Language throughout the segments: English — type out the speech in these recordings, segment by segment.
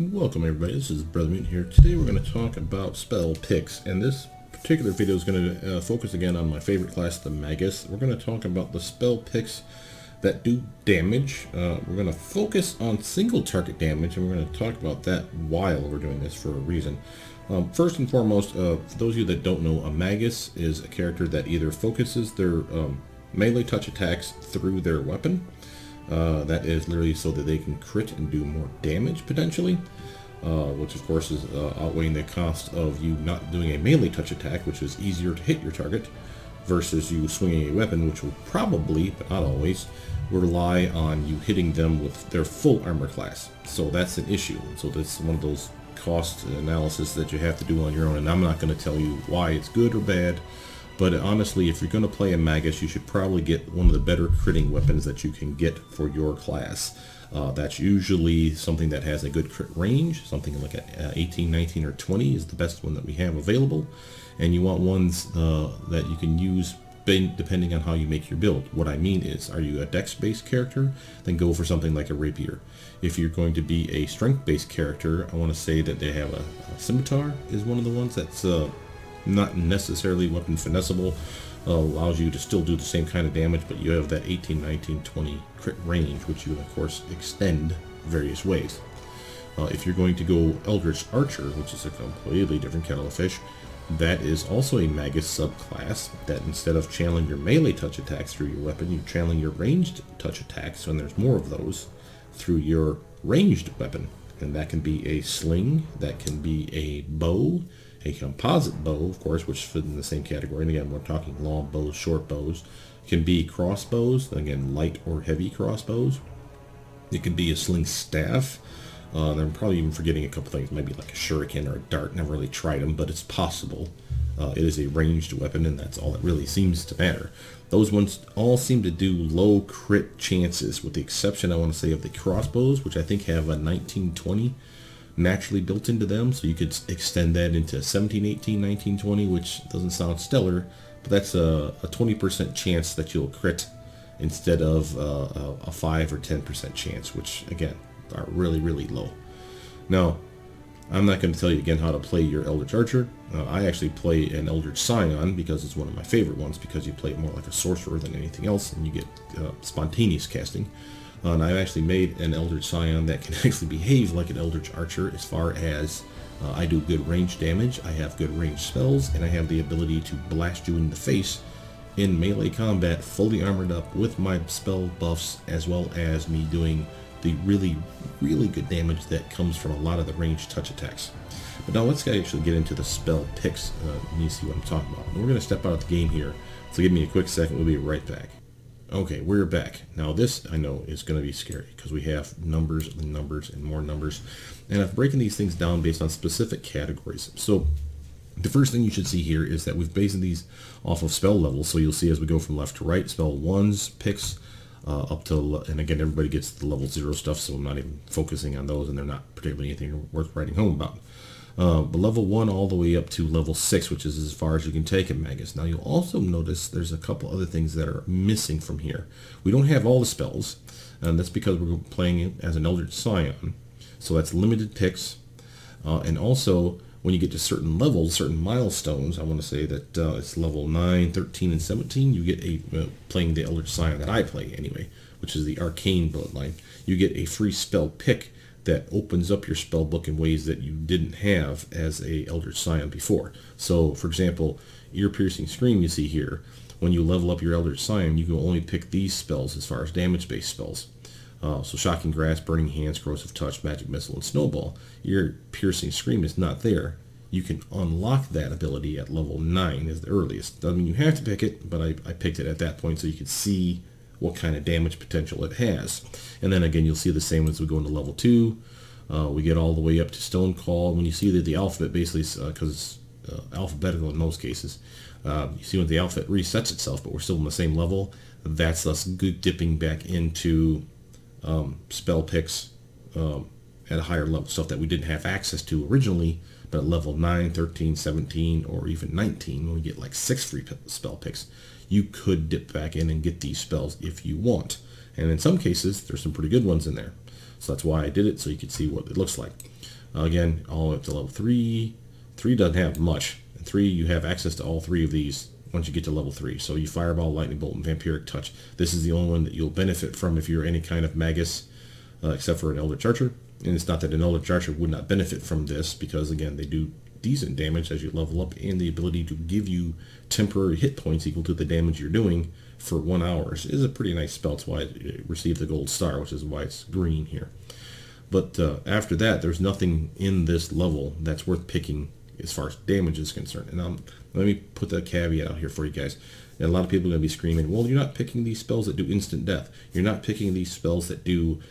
Welcome everybody, this is Brother Mutant here. Today we're going to talk about spell picks, and this particular video is going to focus again on my favorite class, the Magus. We're going to talk about the spell picks that do damage. We're going to focus on single target damage, and we're going to talk about that while we're doing this for a reason. First and foremost, for those of you that don't know, a Magus is a character that either focuses their melee touch attacks through their weapon. That is literally so that they can crit and do more damage potentially, which of course is outweighing the cost of you not doing a melee touch attack, which is easier to hit your target, versus you swinging a weapon, which will probably, but not always, rely on you hitting them with their full armor class. So that's an issue. So that's one of those cost analysis that you have to do on your own, and I'm not going to tell you why it's good or bad. But honestly, if you're going to play a Magus, you should probably get one of the better critting weapons that you can get for your class. That's usually something that has a good crit range. Something like a 18, 19, or 20 is the best one that we have available. And you want ones that you can use depending on how you make your build. What I mean is, are you a dex-based character? Then go for something like a rapier. If you're going to be a strength-based character, I want to say that they have a scimitar is one of the ones that's... not necessarily weapon finessable, allows you to still do the same kind of damage, but you have that 18, 19, 20 crit range, which you of course extend various ways. If you're going to go Eldritch Archer, which is a completely different kettle of fish, that is also a Magus subclass that instead of channeling your melee touch attacks through your weapon, you're channeling your ranged touch attacks, and there's more of those, through your ranged weapon. And that can be a sling, that can be a bow, a composite bow, of course, which fit in the same category. And again, we're talking long bows, short bows. It can be crossbows, again, light or heavy crossbows. It can be a sling staff. I'm probably even forgetting a couple things. Maybe like a shuriken or a dart. Never really tried them, but it's possible. It is a ranged weapon, and that's all that really seems to matter. Those ones all seem to do low crit chances, with the exception, I want to say, of the crossbows, which I think have a 19-20 naturally built into them, so you could extend that into 17, 18, 19, 20, which doesn't sound stellar, but that's a 20% chance that you'll crit instead of a 5 or 10% chance, which, again, are really, really low. Now, I'm not going to tell you again how to play your Eldritch Archer. I actually play an Eldritch Scion because it's one of my favorite ones, because you play it more like a sorcerer than anything else, and you get spontaneous casting. And I've actually made an Eldritch Scion that can actually behave like an Eldritch Archer as far as I do good range damage, I have good range spells, and I have the ability to blast you in the face in melee combat, fully armored up with my spell buffs, as well as me doing the really, really good damage that comes from a lot of the ranged touch attacks. But now let's actually get into the spell picks, and you see what I'm talking about. And we're going to step out of the game here, so give me a quick second, we'll be right back. Okay, we're back. Now this, I know, is going to be scary because we have numbers and numbers and more numbers. And I've broken these things down based on specific categories. So the first thing you should see here is that we've based these off of spell levels. So you'll see as we go from left to right, spell ones, picks, up to, and again, everybody gets the level 0 stuff, so I'm not even focusing on those, and they're not particularly anything worth writing home about. But level 1 all the way up to level 6, which is as far as you can take a Magus. Now you'll also notice there's a couple other things that are missing from here. We don't have all the spells, and that's because we're playing as an Eldritch Scion. So that's limited picks, and also when you get to certain levels, certain milestones, I want to say that it's level 9, 13, and 17, you get a, playing the Eldritch Scion that I play anyway, which is the Arcane Bloodline, you get a free spell pick that opens up your spell book in ways that you didn't have as a Eldritch Scion before. So, for example, Ear-Piercing Scream you see here, when you level up your Eldritch Scion, you can only pick these spells as far as damage-based spells. So Shocking Grasp, Burning Hands, Corrosive Touch, Magic Missile, and Snowball. Ear-Piercing Scream is not there. You can unlock that ability at level 9 as the earliest. Doesn't mean you have to pick it, but I picked it at that point so you could see what kind of damage potential it has. And then again, you'll see the same as we go into level 2. We get all the way up to Stone Call. When you see that the alphabet basically, because it's alphabetical in most cases, you see when the alphabet resets itself, but we're still on the same level. That's us dipping back into spell picks at a higher level, stuff that we didn't have access to originally, but at level 9, 13, 17, or even 19, when we get like 6 free spell picks, you could dip back in and get these spells if you want. And in some cases, there's some pretty good ones in there. So that's why I did it, so you can see what it looks like. Again, all the way up to level 3. 3 doesn't have much. And 3, you have access to all 3 of these once you get to level 3. So you Fireball, Lightning Bolt, and Vampiric Touch. This is the only one that you'll benefit from if you're any kind of Magus, except for an Eldritch Archer. And it's not that an Eldritch Archer would not benefit from this, because again, they do decent damage as you level up, and the ability to give you temporary hit points equal to the damage you're doing for 1 hour is a pretty nice spell. That's why it received the gold star, which is why it's green here. But after that, there's nothing in this level that's worth picking as far as damage is concerned. And let me put that caveat out here for you guys. And a lot of people are going to be screaming, well, you're not picking these spells that do instant death. You're not picking these spells that do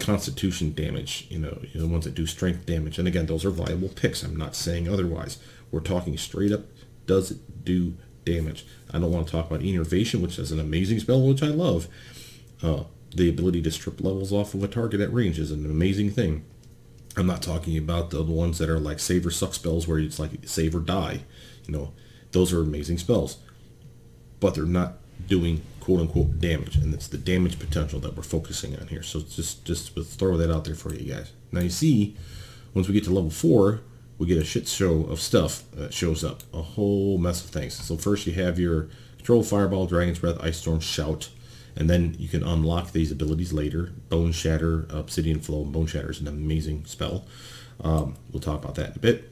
constitution damage, you know, the ones that do strength damage. And again, those are viable picks. I'm not saying otherwise. We're talking straight up, does it do damage? I don't want to talk about Enervation, which is an amazing spell, which I love. The ability to strip levels off of a target at range is an amazing thing. I'm not talking about the ones that are like save or suck spells, where it's like save or die. You know, those are amazing spells, but they're not doing quote-unquote damage, and it's the damage potential that we're focusing on here. So just throw that out there for you guys. Now you see, once we get to level 4, we get a shit show of stuff that shows up, a whole mess of things. So first you have your Control, Fireball, Dragon's Breath, Ice Storm, Shout, and then you can unlock these abilities later. Bone Shatter, Obsidian Flow. Bone Shatter is an amazing spell. We'll talk about that in a bit.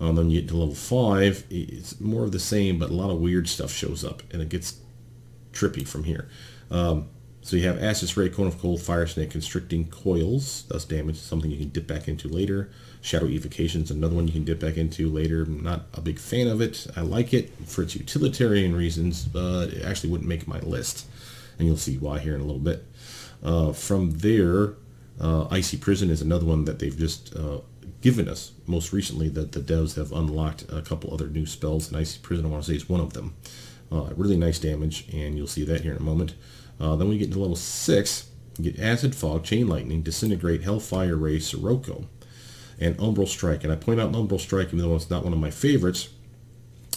Then you get to level 5, it's more of the same, but a lot of weird stuff shows up, and it gets trippy from here. So you have Ashes Ray, Cone of Cold, Fire Snake, Constricting Coils, thus damage, something you can dip back into later. Shadow Evocation is another one you can dip back into later. I'm not a big fan of it. I like it for its utilitarian reasons, but it actually wouldn't make my list, and you'll see why here in a little bit. From there, Icy Prison is another one that they've just given us most recently, that the devs have unlocked a couple other new spells, and Icy Prison, I want to say, is one of them. Really nice damage, and you'll see that here in a moment. Then we get to level 6, you get Acid Fog, Chain Lightning, Disintegrate, Hellfire Ray, Sirocco, and Umbral Strike. And I point out Umbral Strike, even though it's not one of my favorites,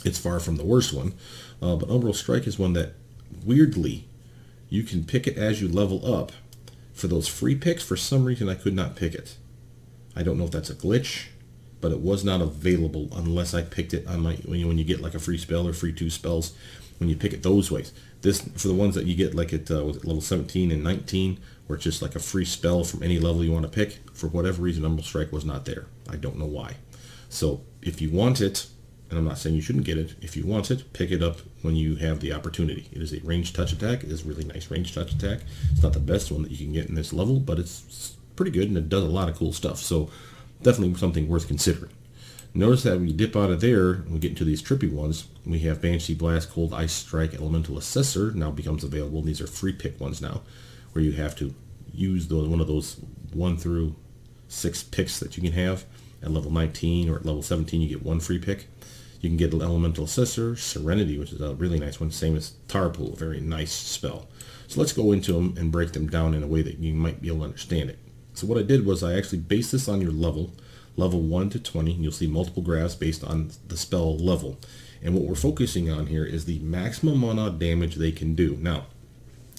it's far from the worst one. But Umbral Strike is one that, weirdly, you can pick it as you level up. For those free picks, for some reason I could not pick it. I don't know if that's a glitch, but it was not available unless I picked it on my, when you get like a free spell or free 2 spells, when you pick it those ways. This, for the ones that you get like at level 17 and 19, where it's just like a free spell from any level you want to pick, for whatever reason, Umbral Strike was not there. I don't know why. So if you want it, and I'm not saying you shouldn't get it, if you want it, pick it up when you have the opportunity. It is a ranged touch attack. It is a really nice ranged touch attack. It's not the best one that you can get in this level, but it's pretty good, and it does a lot of cool stuff. So definitely something worth considering. Notice that when you dip out of there, and we get into these trippy ones, we have Banshee Blast, Cold Ice Strike, Elemental Assessor now becomes available. And these are free pick ones now, where you have to use those, one of those 1 through 6 picks that you can have. At level 19 or at level 17, you get 1 free pick. You can get Elemental Assessor, Serenity, which is a really nice one, same as Tarpool, a very nice spell. So let's go into them and break them down in a way that you might be able to understand it. So what I did was I actually based this on your level. Level 1 to 20, and you'll see multiple graphs based on the spell level. And what we're focusing on here is the maximum amount of damage they can do. Now,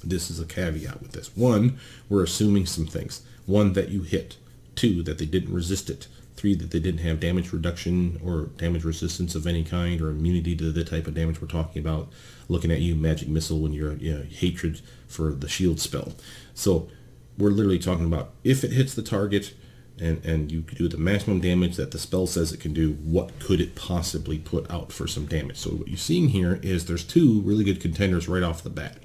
this is a caveat with this. 1, we're assuming some things. 1, that you hit. 2, that they didn't resist it. 3, that they didn't have damage reduction or damage resistance of any kind, or immunity to the type of damage we're talking about. Looking at you, Magic Missile, when you're, hatred for the shield spell. So we're literally talking about if it hits the target, and you do the maximum damage that the spell says it can do, what could it possibly put out for some damage? So what you're seeing here is there's 2 really good contenders right off the bat.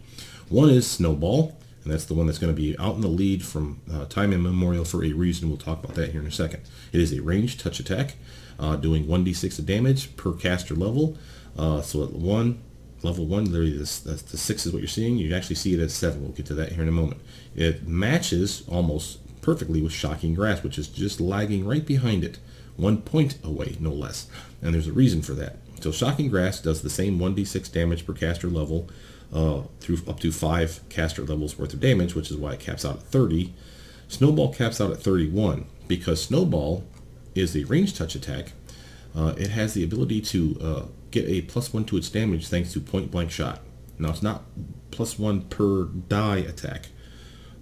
1 is Snowball, and that's the one that's going to be out in the lead from time immemorial for a reason. We'll talk about that here in a second. It is a ranged touch attack, doing 1d6 of damage per caster level. So at level 1, literally that's the 6 is what you're seeing. You actually see it as 7. We'll get to that here in a moment. It matches almost perfectly with Shocking Grasp, which is just lagging right behind it, 1 point away, no less. And there's a reason for that. So Shocking Grasp does the same 1d6 damage per caster level, through up to 5 caster levels worth of damage, which is why it caps out at 30. Snowball caps out at 31, because Snowball is the ranged touch attack. It has the ability to get a +1 to its damage thanks to point blank shot. Now, it's not +1 per die attack.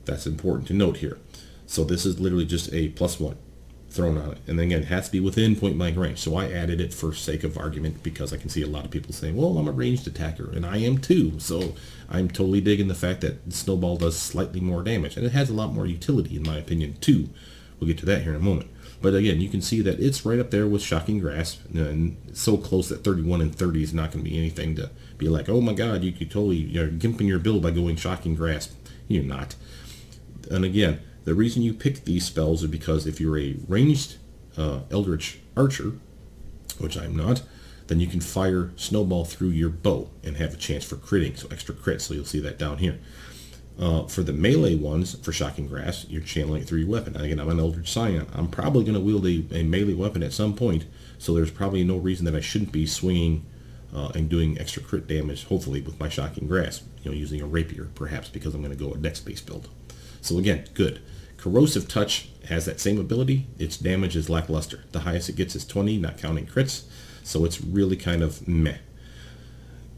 That's important to note here. So this is literally just a +1 thrown on it. And then again, it has to be within point blank range. So I added it for sake of argument because I can see a lot of people saying, well, I'm a ranged attacker, and I am too. So I'm totally digging the fact that Snowball does slightly more damage. And it has a lot more utility, in my opinion, too. We'll get to that here in a moment. But again, you can see that it's right up there with Shocking Grasp, and so close that 31 and 30 is not going to be anything to be like, oh my god, you could totally, you're gimping your build by going Shocking Grasp. You're not. And again, the reason you pick these spells is because if you're a ranged Eldritch Archer, which I'm not, then you can fire Snowball through your bow and have a chance for critting, so extra crit, so you'll see that down here. For the melee ones, for Shocking Grasp, you're channeling it through your weapon. And again, I'm an Eldritch Scion. I'm probably going to wield a melee weapon at some point, so there's probably no reason that I shouldn't be swinging and doing extra crit damage, hopefully, with my Shocking Grasp, you know, using a rapier, perhaps, because I'm going to go a dex-based build. So again, good. Corrosive Touch has that same ability. Its damage is lackluster. The highest it gets is 20, not counting crits, so it's really kind of meh.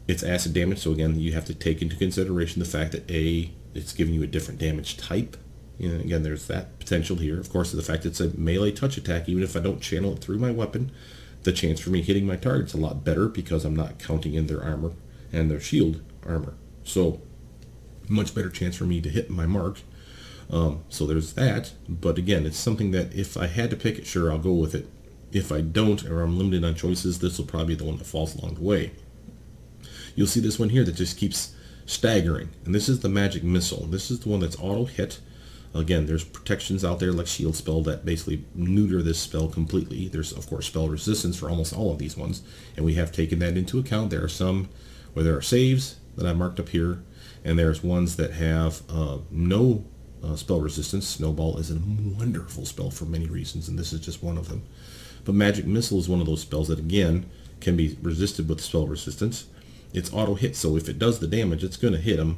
It's acid damage, so again, you have to take into consideration the fact that it's giving you a different damage type. You know, again, there's that potential here. Of course, the fact it's a melee touch attack, even if I don't channel it through my weapon, the chance for me hitting my target's a lot better because I'm not counting in their armor and their shield armor. So, much better chance for me to hit my mark. So there's that, but again, it's something that if I had to pick it, sure, I'll go with it. If I don't, or I'm limited on choices, this will probably be the one that falls along the way. You'll see this one here that just keeps staggering, and this is the Magic Missile. This is the one that's auto-hit. Again, there's protections out there like Shield Spell that basically neuter this spell completely. There's, of course, spell resistance for almost all of these ones, and we have taken that into account. There are some where there are saves that I marked up here, and there's ones that have no... spell resistance. Snowball is a wonderful spell for many reasons, and this is just one of them. But Magic Missile is one of those spells that, again, can be resisted with spell resistance. It's auto-hit, so if it does the damage, it's going to hit them,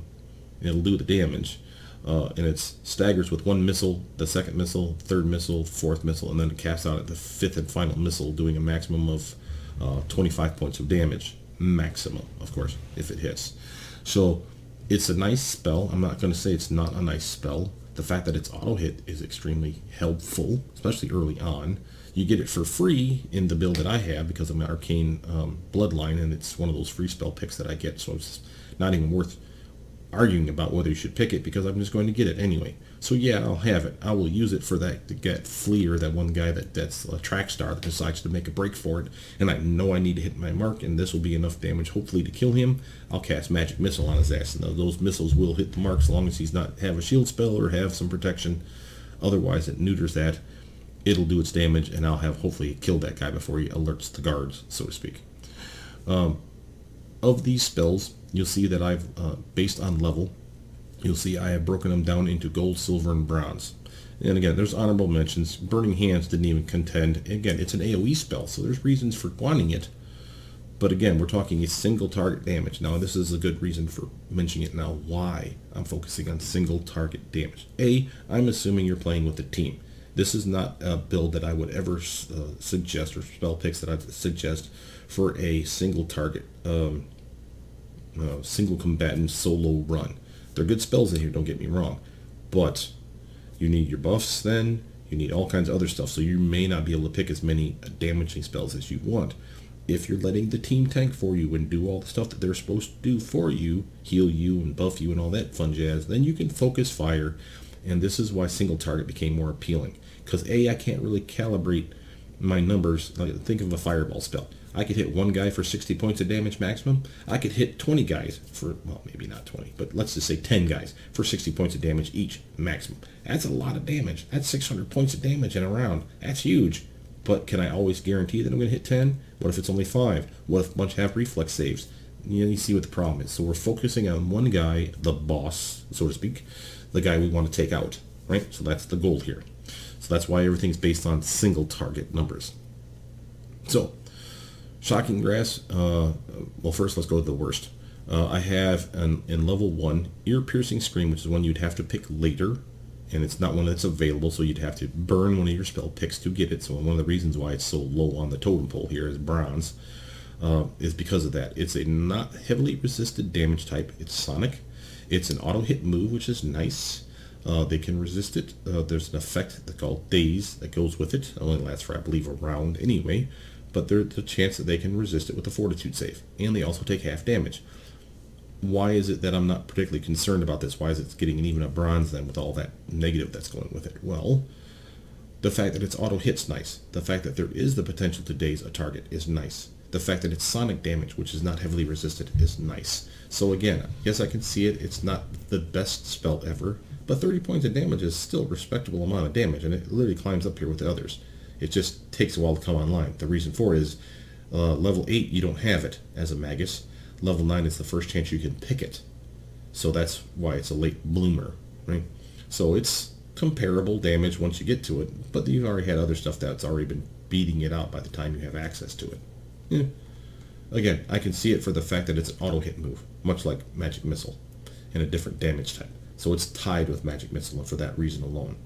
and it'll do the damage. And it staggers with one missile, the second missile, third missile, fourth missile, and then it casts out at the fifth and final missile, doing a maximum of 25 points of damage. Maximum, of course, if it hits. So... it's a nice spell. I'm not going to say it's not a nice spell. The fact that it's auto-hit is extremely helpful, especially early on. You get it for free in the build that I have because I'm an Arcane Bloodline, and it's one of those free spell picks that I get, so it's not even worth arguing about whether you should pick it because I'm just going to get it anyway. So yeah, I'll have it. I will use it for that to get Flea, or that one guy that's a track star that decides to make a break for it, and I know I need to hit my mark, and this will be enough damage hopefully to kill him. I'll cast Magic Missile on his ass, and those missiles will hit the mark as long as he's not have a shield spell or have some protection. Otherwise, it neuters that. It'll do its damage, and I'll have hopefully killed that guy before he alerts the guards, so to speak. Of these spells, you'll see that I've, based on level, you'll see I have broken them down into gold, silver, and bronze. And again, there's honorable mentions. Burning Hands didn't even contend. Again, it's an AoE spell, so there's reasons for wanting it. But again, we're talking a single target damage. Now, this is a good reason for mentioning it now, why I'm focusing on single target damage. A, I'm assuming you're playing with a team. This is not a build that I would ever suggest, or spell picks that I'd suggest for a single target single combatant solo run. They're good spells in here, don't get me wrong, but you need your buffs then, you need all kinds of other stuff, so you may not be able to pick as many damaging spells as you want. If you're letting the team tank for you and do all the stuff that they're supposed to do for you, heal you and buff you and all that fun jazz, then you can focus fire, and this is why single target became more appealing. Because A, I can't really calibrate my numbers. Think of a fireball spell. I could hit one guy for 60 points of damage maximum. I could hit 20 guys for, well, maybe not 20, but let's just say 10 guys for 60 points of damage each maximum. That's a lot of damage. That's 600 points of damage in a round. That's huge. But can I always guarantee that I'm going to hit 10? What if it's only 5? What if a bunch have reflex saves? You see what the problem is. So we're focusing on one guy, the boss, so to speak, the guy we want to take out, right? So that's the goal here. So that's why everything's based on single target numbers. So... Shocking Grasp, well, first let's go to the worst. I have, in level 1, Ear-Piercing Scream, which is one you'd have to pick later, and it's not one that's available, so you'd have to burn one of your spell picks to get it. So one of the reasons why it's so low on the totem pole here is bronze, is because of that. It's a not heavily resisted damage type. It's sonic. It's an auto-hit move, which is nice. They can resist it. There's an effect called Daze that goes with it. It only lasts for, I believe, a round anyway. But there's a chance that they can resist it with a Fortitude save. And they also take half damage. Why is it that I'm not particularly concerned about this? Why is it getting even a bronze then with all that negative that's going with it? Well, the fact that it's auto-hit's nice. The fact that there is the potential to daze a target is nice. The fact that it's sonic damage, which is not heavily resisted, is nice. So again, yes, I can see it. It's not the best spell ever, but 30 points of damage is still a respectable amount of damage, and it literally climbs up here with the others. It just takes a while to come online. The reason for it is level 8, you don't have it as a Magus. Level 9 is the first chance you can pick it. So that's why it's a late bloomer, right? So it's comparable damage once you get to it, but you've already had other stuff that's already been beating it out by the time you have access to it. Yeah. Again, I can see it for the fact that it's an auto-hit move, much like Magic Missile, and a different damage type. So it's tied with Magic Missile, and for that reason alone.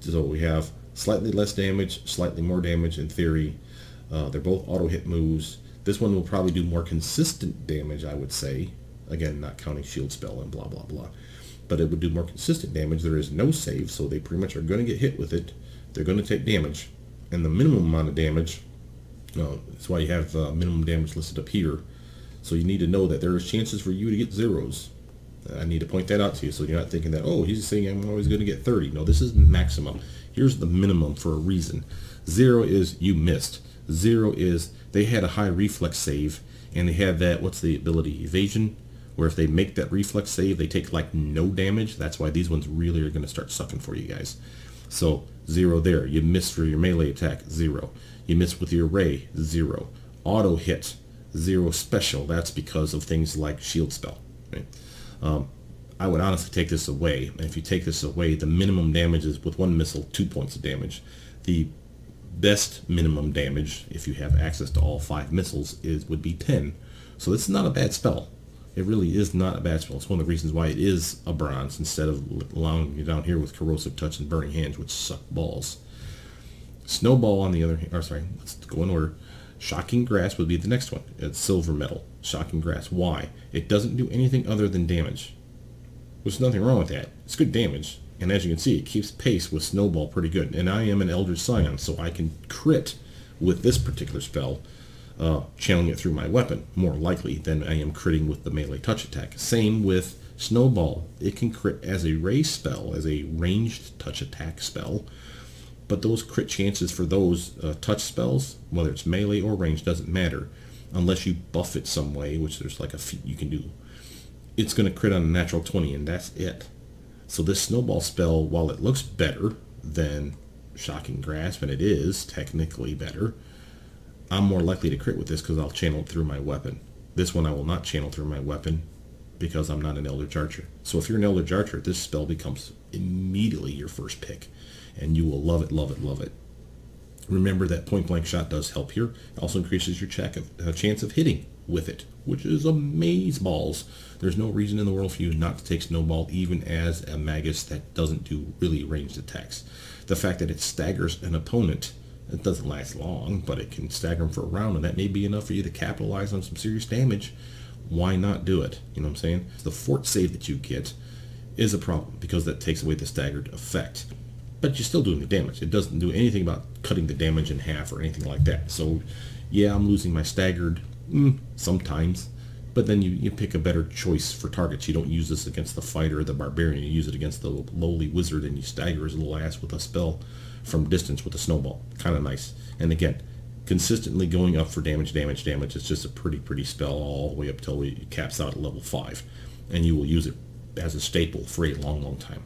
So we have slightly less damage, slightly more damage in theory. They're both auto-hit moves. This one will probably do more consistent damage, I would say. Again, not counting shield spell and blah, blah, blah. But it would do more consistent damage. There is no save, so they pretty much are going to get hit with it. They're going to take damage. And the minimum amount of damage, that's why you have minimum damage listed up here. So you need to know that there are chances for you to get zeros. I need to point that out to you so you're not thinking that, oh, he's saying I'm always going to get 30. No, this is maximum. Here's the minimum for a reason. 0 is you missed. 0 is they had a high reflex save, and they had that, what's the ability, evasion, where if they make that reflex save, they take like no damage. That's why these ones really are going to start sucking for you guys. So 0 there. You miss for your melee attack, 0. You miss with your ray, 0. Auto hit, 0 special. That's because of things like shield spell, right? I would honestly take this away, and if you take this away, the minimum damage is with one missile, 2 points of damage. The best minimum damage, if you have access to all 5 missiles, would be 10. So this is not a bad spell. It really is not a bad spell. It's one of the reasons why it is a bronze instead of allowing you down here with corrosive touch and burning hands, which suck balls. Snowball on the other hand, or sorry, let's go in order. Shocking Grass would be the next one. It's silver metal. Shocking Grass. Why? It doesn't do anything other than damage. There's nothing wrong with that. It's good damage. And as you can see, it keeps pace with Snowball pretty good. And I am an Eldritch Scion, so I can crit with this particular spell, channeling it through my weapon, more likely than I am critting with the melee touch attack. Same with Snowball. It can crit as a ray spell, as a ranged touch attack spell. But those crit chances for those touch spells, whether it's melee or range, doesn't matter. Unless you buff it some way, which there's like a feat you can do. It's going to crit on a natural 20, and that's it. So this Snowball spell, while it looks better than Shocking Grasp, and it is technically better, I'm more likely to crit with this because I'll channel it through my weapon. This one I will not channel through my weapon because I'm not an Eldritch Archer. So if you're an Eldritch Archer, this spell becomes immediately your first pick, and you will love it, love it, love it. Remember that Point Blank Shot does help here. It also increases your chance of hitting with it, which is amazeballs. There's no reason in the world for you not to take Snowball, even as a Magus that doesn't do really ranged attacks. The fact that it staggers an opponent, it doesn't last long, but it can stagger them for a round, and that may be enough for you to capitalize on some serious damage. Why not do it? You know what I'm saying? The fort save that you get is a problem because that takes away the staggered effect. But you're still doing the damage. It doesn't do anything about cutting the damage in half or anything like that. So, yeah, I'm losing my staggered sometimes. But then you pick a better choice for targets. You don't use this against the fighter or the barbarian. You use it against the lowly wizard, and you stagger his little ass with a spell from distance with a snowball. Kind of nice. And again, consistently going up for damage, damage, damage. It's just a pretty, pretty spell all the way up till it caps out at level 5. And you will use it as a staple for a long, long time.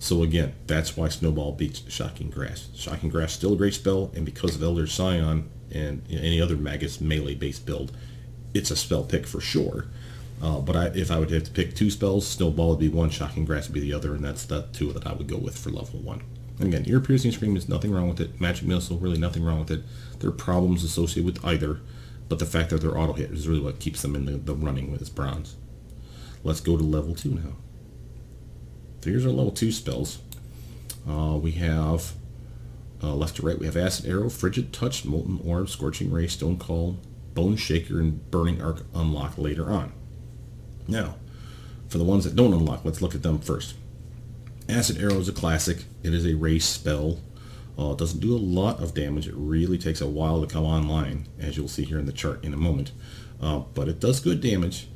So again, that's why Snowball beats Shocking Grass. Shocking Grass is still a great spell, and because of Elder Scion and any other Magus melee-based build, it's a spell pick for sure. But if I would have to pick 2 spells, Snowball would be one, Shocking Grass would be the other, and that's the 2 that I would go with for level 1. And again, Ear Piercing Scream is nothing wrong with it. Magic Missile, really nothing wrong with it. There are problems associated with either, but the fact that they're auto-hit is really what keeps them in the running with this bronze. Let's go to level 2 now. So here's our level 2 spells. We have, left to right, we have Acid Arrow, Frigid Touch, Molten Orb, Scorching Ray, Stone Cold, Bone Shaker, and Burning Arc unlock later on. Now, For the ones that don't unlock, let's look at them first. Acid Arrow is a classic. It is a race spell. It doesn't do a lot of damage. It really takes a while to come online, as you'll see here in the chart in a moment. But it does good damage.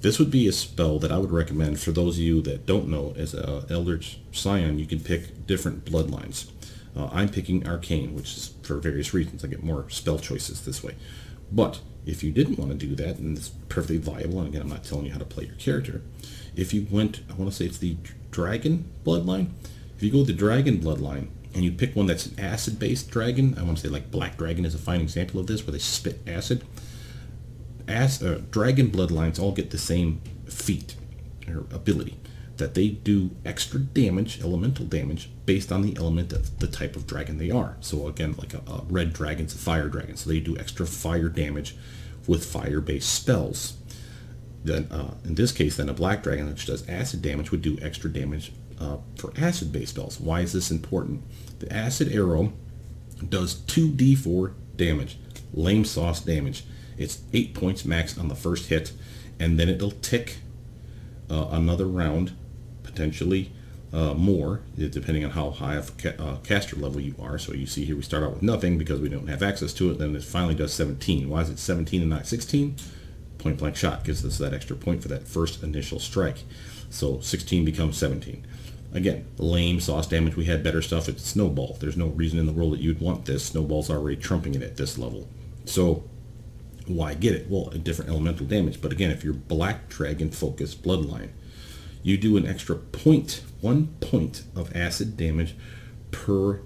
This would be a spell that I would recommend for those of you that don't know. As Eldritch Scion, you can pick different bloodlines. I'm picking Arcane, which is for various reasons. I get more spell choices this way. But if you didn't want to do that, and it's perfectly viable, and again, I'm not telling you how to play your character, if you went, I want to say it's the Dragon bloodline, if you go with the Dragon bloodline, and you pick one that's an acid-based dragon, I want to say like Black Dragon is a fine example of this, where they spit acid. Dragon bloodlines all get the same feat or ability, that they do extra damage, elemental damage, based on the element of the type of dragon they are. So again, like a red dragon's a fire dragon, so they do extra fire damage with fire-based spells. Then in this case, then a black dragon, which does acid damage, would do extra damage for acid-based spells. Why is this important? The acid arrow does 2d4 damage, lame sauce damage. It's 8 points max on the first hit, and then it'll tick another round, potentially more, depending on how high of caster level you are. So you see here we start out with nothing because we don't have access to it, then it finally does 17. Why is it 17 and not 16? Point blank shot gives us that extra point for that first initial strike. So 16 becomes 17. Again, lame sauce damage. We had better stuff. It's snowball. There's no reason in the world that you'd want this. Snowball's already trumping it at this level. So why get it? Well, a different elemental damage. But again, if you're black dragon focused bloodline, you do an extra point, 1 point of acid damage per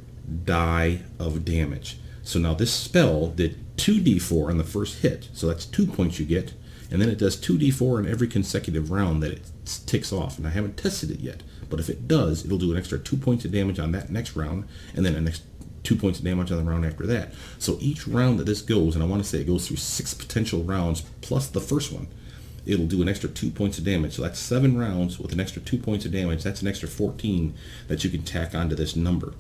die of damage. So now this spell did 2d4 on the first hit, so that's 2 points you get, and then it does 2d4 in every consecutive round that it ticks off. And I haven't tested it yet, but if it does, it'll do an extra 2 points of damage on that next round, and then an extra 2 points of damage on the round after that. So each round that this goes, and I want to say it goes through 6 potential rounds plus the first one, it'll do an extra 2 points of damage. So that's 7 rounds with an extra 2 points of damage. That's an extra 14 that you can tack onto this number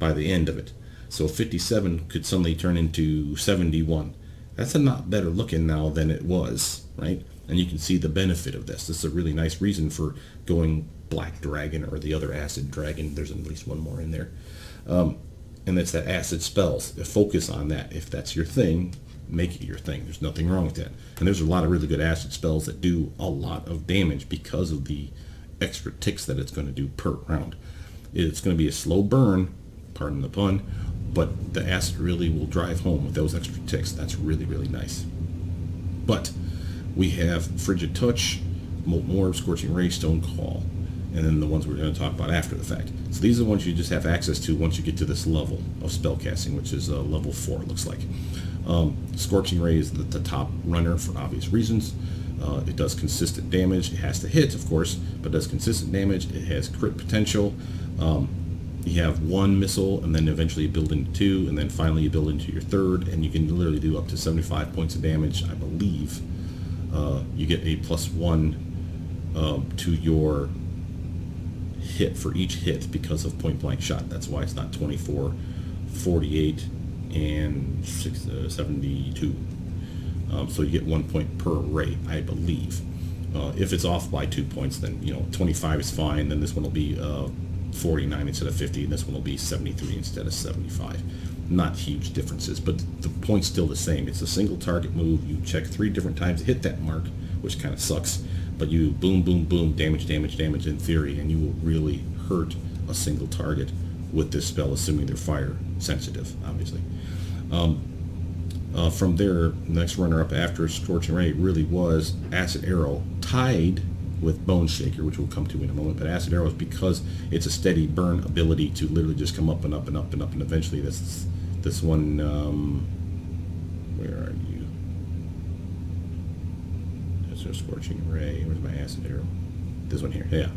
by the end of it. So 57 could suddenly turn into 71. That's a lot better looking now than it was, right? And you can see the benefit of this. This is a really nice reason for going Black Dragon or the other Acid Dragon. There's at least one more in there. And that's that acid spells. Focus on that. If that's your thing, make it your thing. There's nothing wrong with that. And there's a lot of really good acid spells that do a lot of damage because of the extra ticks that it's going to do per round. It's going to be a slow burn, pardon the pun, but the acid really will drive home with those extra ticks. That's really, really nice. But we have Frigid Touch, Molten Orb, Scorching Ray, Stone Call, and then the ones we're going to talk about after the fact. So these are the ones you just have access to once you get to this level of spellcasting, which is level 4, it looks like. Scorching Ray is the top runner for obvious reasons. It does consistent damage. It has to hit, of course, but it does consistent damage. It has crit potential. You have one missile, and then eventually you build into 2, and then finally you build into your 3rd, and you can literally do up to 75 points of damage, I believe. You get a +1 to your hit for each hit because of point blank shot. That's why it's not 24, 48, and 72. So you get 1 point per array, I believe. If it's off by 2 points, then 25 is fine. Then this one will be 49 instead of 50, and this one will be 73 instead of 75. Not huge differences, but the point's still the same. It's a single target move. You check 3 different times to hit that mark, which kind of sucks, but you boom, boom, boom, damage, damage, damage in theory, and you will really hurt a single target with this spell, assuming they're fire sensitive, obviously. From there, next runner-up after Scorching Ray really was Acid Arrow, tied with Bone Shaker, which we'll come to in a moment. But Acid Arrow is because it's a steady burn ability to literally just come up and up and up and up, and eventually this one, where are you? There's no Scorching Ray. Where's my Acid Arrow? This one here. Yeah,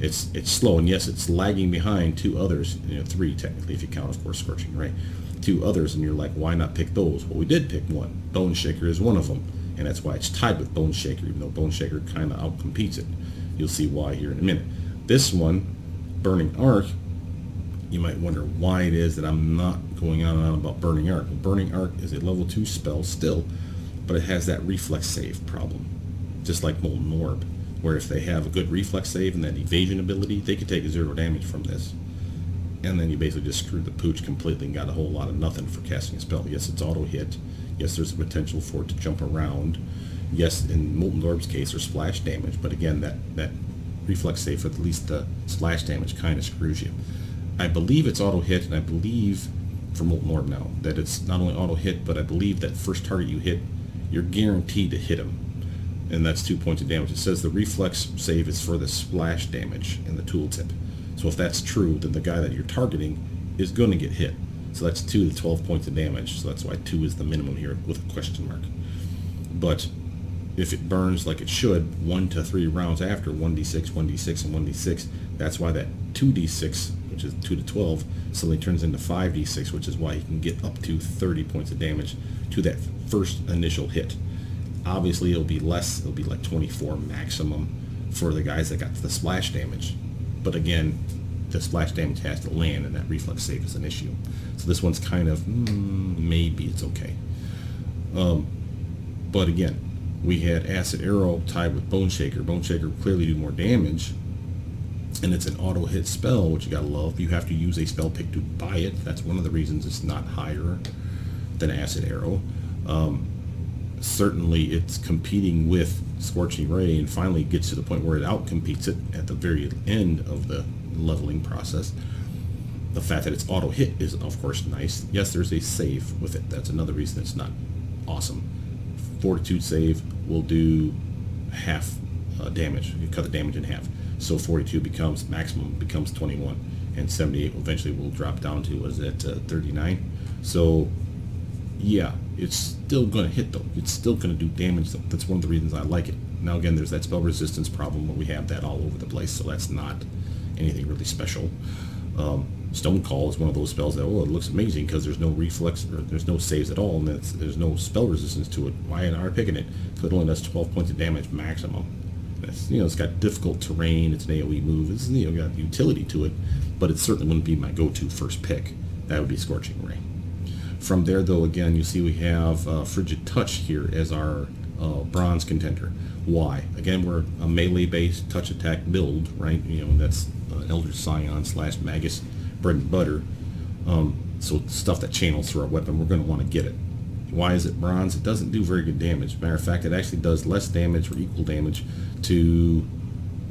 it's slow, and yes, it's lagging behind 2 others, 3 technically if you count, of course, Scorching Ray, 2 others, and you're like, why not pick those? Well, we did pick one. Bone Shaker is one of them. And that's why it's tied with Bone Shaker, even though Bone Shaker kind of outcompetes it. You'll see why here in a minute. This one, Burning Arc, you might wonder why it is that I'm not going on and on about Burning Arc. Well, Burning Arc is a level 2 spell still, but it has that reflex save problem, just like Molten Orb, where if they have a good reflex save and that evasion ability, they could take 0 damage from this. And then you basically just screwed the pooch completely and got a whole lot of nothing for casting a spell. Yes, it's auto-hit. Yes, there's a potential for it to jump around. Yes, in Molten Orb's case, there's splash damage, but again, that reflex save for at least the splash damage kind of screws you. I believe it's auto-hit, and I believe, for Molten Orb now, that it's not only auto-hit, but I believe that first target you hit, you're guaranteed to hit him. And that's 2 points of damage. It says the reflex save is for the splash damage in the tooltip. So if that's true, then the guy that you're targeting is going to get hit. So that's 2 to 12 points of damage. So that's why 2 is the minimum here with a question mark. But if it burns like it should, 1 to 3 rounds after, 1d6, 1d6, and 1d6, that's why that 2d6, which is 2 to 12, suddenly turns into 5d6, which is why he can get up to 30 points of damage to that first initial hit. Obviously, it'll be less. It'll be like 24 maximum for the guys that got the splash damage. But again, the splash damage has to land, and that reflex save is an issue. So this one's kind of, maybe it's okay. But again, we had Acid Arrow tied with Bone Shaker. Bone Shaker will clearly do more damage, and it's an auto-hit spell, which you gotta love. You have to use a spell pick to buy it. That's one of the reasons it's not higher than Acid Arrow. Certainly it's competing with Scorching Ray and finally gets to the point where it outcompetes it at the very end of the leveling process. The fact that it's auto hit is of course nice. Yes, there's a save with it. That's another reason it's not awesome. Fortitude save will do half damage. You cut the damage in half. So 42 becomes maximum, becomes 21, and 78 eventually will drop down to, was it 39? So yeah, it's still going to hit though. It's still going to do damage though. That's one of the reasons I like it. Now again, there's that spell resistance problem, but we have that all over the place, so that's not anything really special. Stone Call is one of those spells that, oh, it looks amazing because there's no reflex, or there's no saves at all, and there's no spell resistance to it. Why am I picking it? Because it only does 12 points of damage maximum. That's, you know, it's got difficult terrain, it's an AoE move, it's, you know, got utility to it, but it certainly wouldn't be my go-to first pick. That would be Scorching Ray. From there, though, again, you see we have Frigid Touch here as our bronze contender. Why? Again, we're a melee-based touch attack build, right? You know, that's Eldritch Scion / Magus bread and butter. So stuff that channels through our weapon, we're going to want to get it. Why is it bronze? It doesn't do very good damage. Matter of fact, it actually does less damage or equal damage to,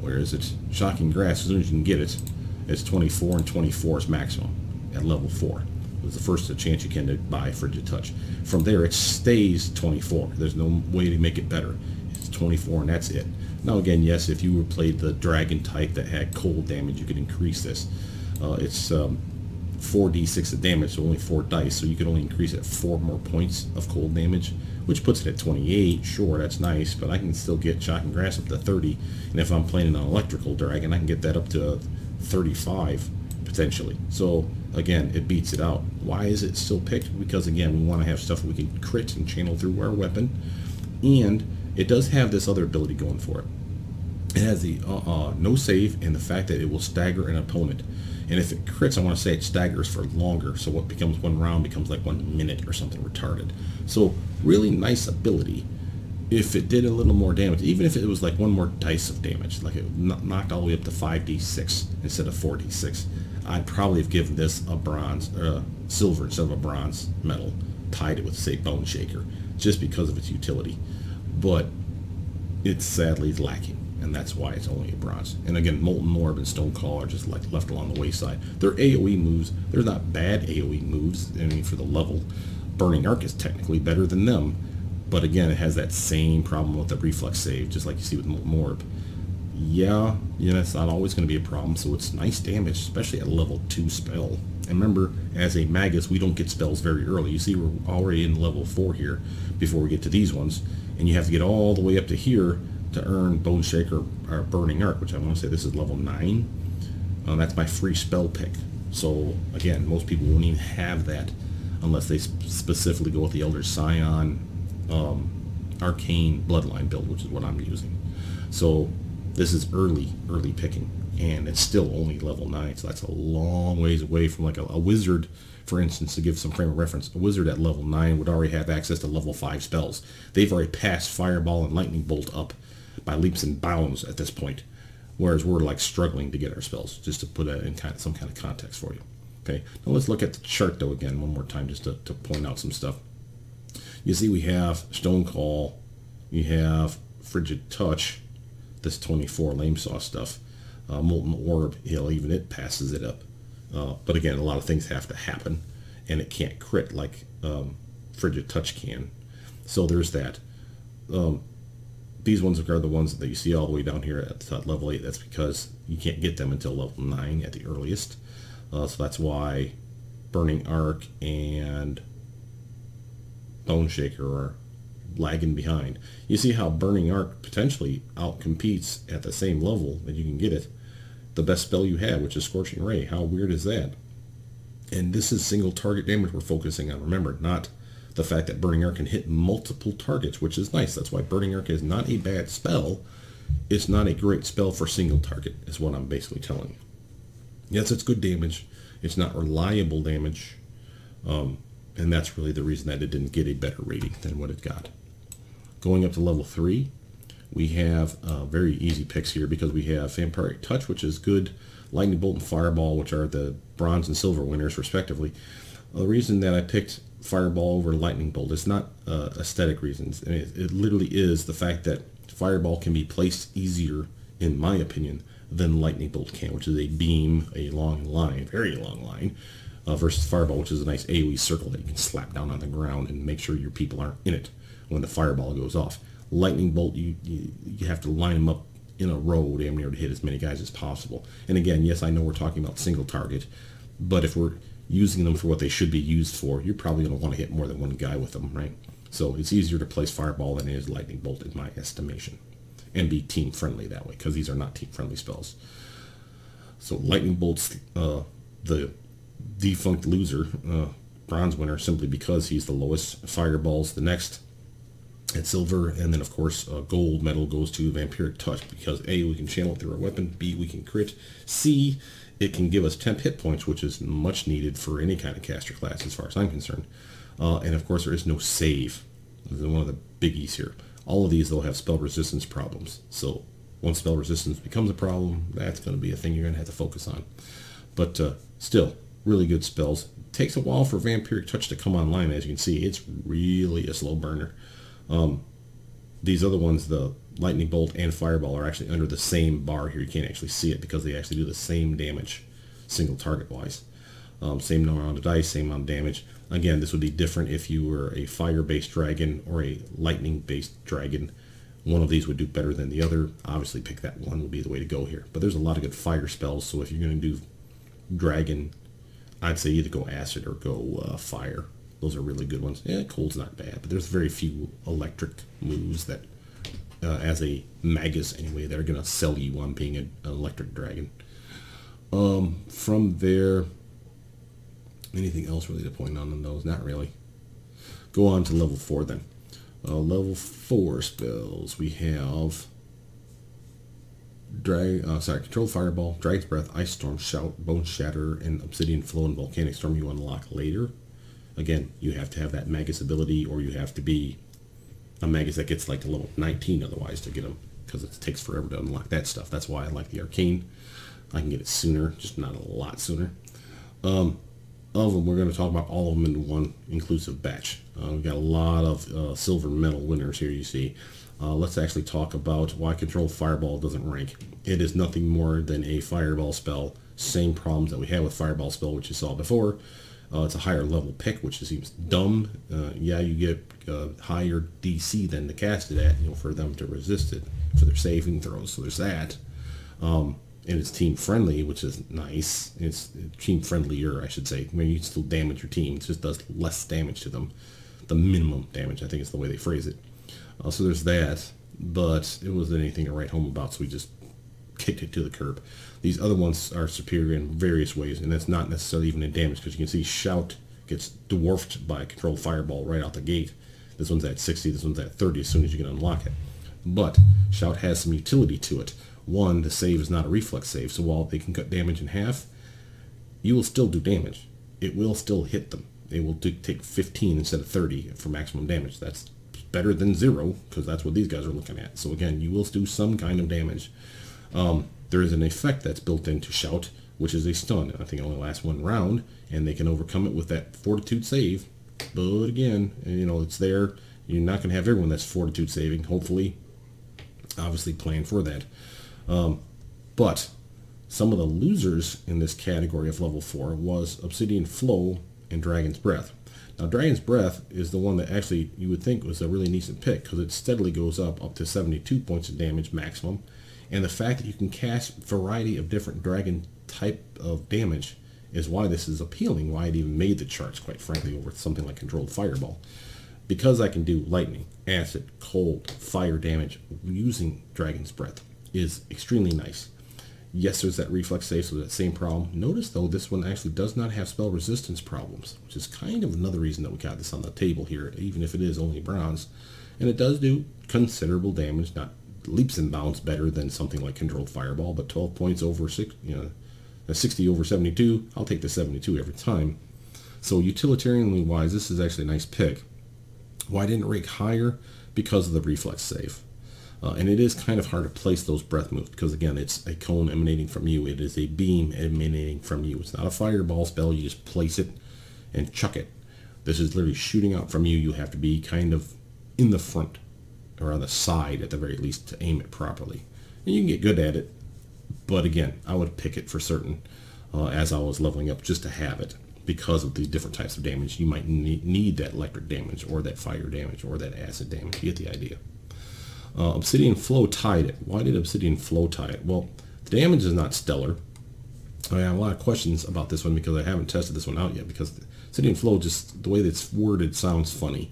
where is it? Shocking Grasp. As soon as you can get it, it's 24, and 24 is maximum at level 4. Is the first chance you can to buy Frigid Touch. From there, it stays 24. There's no way to make it better. It's 24, and that's it. Now, again, yes, if you played the Dragon type that had cold damage, you could increase this. It's 4d6 of damage, so only 4 dice, so you could only increase it 4 more points of cold damage, which puts it at 28. Sure, that's nice, but I can still get Shocking Grasp up to 30, and if I'm playing an electrical dragon, I can get that up to 35, potentially. So, again, it beats it out. Why is it still picked? Because, again, we want to have stuff we can crit and channel through our weapon. And it does have this other ability going for it. It has the no save and the fact that it will stagger an opponent. And if it crits, I want to say it staggers for longer. So what becomes 1 round becomes like 1 minute or something retarded. So really nice ability. If it did a little more damage, even if it was like 1 more dice of damage, like it knocked all the way up to 5d6 instead of 4d6, I'd probably have given this a bronze, silver instead of a bronze medal, tied it with, say, Bone Shaker, just because of its utility. But it's sadly lacking, and that's why it's only a bronze. And again, Molten Orb and Stone Call are just like left along the wayside. They're AoE moves. They're not bad AoE moves, I mean, for the level. Burning Arc is technically better than them, but again, it has that same problem with the reflex save, just like you see with Molten Orb. Yeah, you know, it's not always going to be a problem, so it's nice damage, especially at level 2 spell. And remember, as a Magus, we don't get spells very early. You see, we're already in level 4 here before we get to these ones, and you have to get all the way up to here to earn Bone Shaker or Burning Arc, which I want to say this is level 9. That's my free spell pick. So, again, most people won't even have that unless they specifically go with the Elder Scion Arcane Bloodline build, which is what I'm using. So, this is early picking, and it's still only level 9, so that's a long ways away from like a wizard, for instance, to give some frame of reference. A wizard at level 9 would already have access to level 5 spells. They've already passed Fireball and Lightning Bolt up by leaps and bounds at this point, whereas we're like struggling to get our spells, just to put that in kind of some kind of context for you. Okay, now let's look at the chart though again one more time, just to point out some stuff. You see we have Stone Call, you have Frigid Touch, this 24 lame saw stuff, Molten Orb, even it passes it up. But again, a lot of things have to happen, and it can't crit like Frigid Touch can. So there's that. These ones are the ones that you see all the way down here at level 8. That's because you can't get them until level 9 at the earliest. So that's why Burning Arc and Bone Shaker are lagging behind. You see how Burning Arc potentially outcompetes at the same level that you can get it the best spell you have, which is Scorching Ray. How weird is that? And this is single target damage we're focusing on. Remember, not the fact that Burning Arc can hit multiple targets, which is nice. That's why Burning Arc is not a bad spell. It's not a great spell for single target, is what I'm basically telling you. Yes, it's good damage. It's not reliable damage. And that's really the reason that it didn't get a better rating than what it got. Going up to level 3, we have very easy picks here because we have Vampiric Touch, which is good, Lightning Bolt and Fireball, which are the bronze and silver winners, respectively. The reason that I picked Fireball over Lightning Bolt is not aesthetic reasons. I mean, it literally is the fact that Fireball can be placed easier, in my opinion, than Lightning Bolt can, which is a beam, a long line, very long line, versus Fireball, which is a nice AoE circle that you can slap down on the ground and make sure your people aren't in it when the Fireball goes off. Lightning Bolt, you have to line them up in a row damn near to hit as many guys as possible. And again, yes, I know we're talking about single target, but if we're using them for what they should be used for, you're probably going to want to hit more than one guy with them, right? So it's easier to place Fireball than it is Lightning Bolt, in my estimation, and be team friendly that way, because these are not team friendly spells. So Lightning Bolt's the defunct loser, bronze winner, simply because he's the lowest. Fireball's the next at silver, and then of course gold medal goes to Vampiric Touch, because A, we can channel it through our weapon, B, we can crit, C, it can give us temp hit points, which is much needed for any kind of caster class as far as I'm concerned, and of course there is no save. This is one of the biggies here. All of these, they'll have spell resistance problems, so once spell resistance becomes a problem, that's going to be a thing you're going to have to focus on. But still, really good spells. Takes a while for Vampiric Touch to come online. As you can see, it's really a slow burner. These other ones, the Lightning Bolt and Fireball, are actually under the same bar here. You can't actually see it because they actually do the same damage single target wise. Same number on the dice, same amount of damage. Again, this would be different if you were a fire-based dragon or a lightning-based dragon. One of these would do better than the other. Obviously, pick that one would be the way to go here. But there's a lot of good fire spells, so if you're going to do dragon, I'd say either go acid or go fire. Those are really good ones. Yeah, cold's not bad, but there's very few electric moves that, as a Magus anyway, that are going to sell you on being an electric dragon. From there, anything else really to point on those? Not really. Go on to level 4 then. Level 4 spells, we have Control Fireball, Dragon's Breath, Ice Storm, Shout, Bone Shatter, and Obsidian Flow and Volcanic Storm you unlock later. Again, you have to have that Magus ability, or you have to be a Magus that gets like to level 19 otherwise to get them, because it takes forever to unlock that stuff. That's why I like the Arcane. I can get it sooner, just not a lot sooner. Of them, we're going to talk about all of them in one inclusive batch. We've got a lot of silver medal winners here, you see. Let's actually talk about why Control Fireball doesn't rank. It is nothing more than a Fireball spell. Same problems that we had with Fireball spell, which you saw before. It's a higher level pick, which seems dumb. Yeah, you get higher DC than to cast it at, for them to resist it for their saving throws. So there's that. And it's team friendly, which is nice. It's team friendlier, I should say. I mean, you can still damage your team. It just does less damage to them. The minimum damage, I think, is the way they phrase it. So there's that. But it wasn't anything to write home about, so we just kicked it to the curb. These other ones are superior in various ways, and that's not necessarily even in damage, because you can see Shout gets dwarfed by Control Fireball right out the gate. This one's at 60, this one's at 30 as soon as you can unlock it. But Shout has some utility to it. One, the save is not a reflex save, so while they can cut damage in half, you will still do damage. It will still hit them. They will take 15 instead of 30 for maximum damage. That's better than zero, because that's what these guys are looking at. So again, you will do some kind of damage. There is an effect that's built into Shout, which is a stun. I think it only lasts one round, and they can overcome it with that fortitude save. But again, you know, it's there. You're not going to have everyone that's fortitude saving, hopefully, obviously plan for that. But some of the losers in this category of level 4 was Obsidian Flow and Dragon's Breath. Now, Dragon's Breath is the one that actually you would think was a really decent pick, because it steadily goes up to 72 points of damage maximum. And the fact that you can cast a variety of different dragon type of damage is why this is appealing, why it even made the charts, quite frankly, over something like Controlled Fireball. Because I can do lightning, acid, cold, fire damage using Dragon's Breath is extremely nice. Yes, there's that reflex save, so that same problem. Notice, though, this one actually does not have spell resistance problems, which is kind of another reason that we got this on the table here, even if it is only bronze. And it does do considerable damage, not leaps and bounds better than something like Controlled Fireball, but 12 points over 6, you know, a 60 over 72. I'll take the 72 every time. So utilitarianly wise, this is actually a nice pick. Why I didn't rank higher? Because of the reflex save. And it is kind of hard to place those breath moves, because again, it's a cone emanating from you. It is a beam emanating from you. It's not a fireball spell. You just place it and chuck it. This is literally shooting out from you. You have to be kind of in the front or on the side at the very least to aim it properly. And you can get good at it, but again, I would pick it for certain as I was leveling up, just to have it, because of the different types of damage. You might need that electric damage or that fire damage or that acid damage. You get the idea. Obsidian Flow tied it. Why did Obsidian Flow tie it? Well, the damage is not stellar. I have a lot of questions about this one because I haven't tested this one out yet, because Obsidian Flow, just the way that it's worded, sounds funny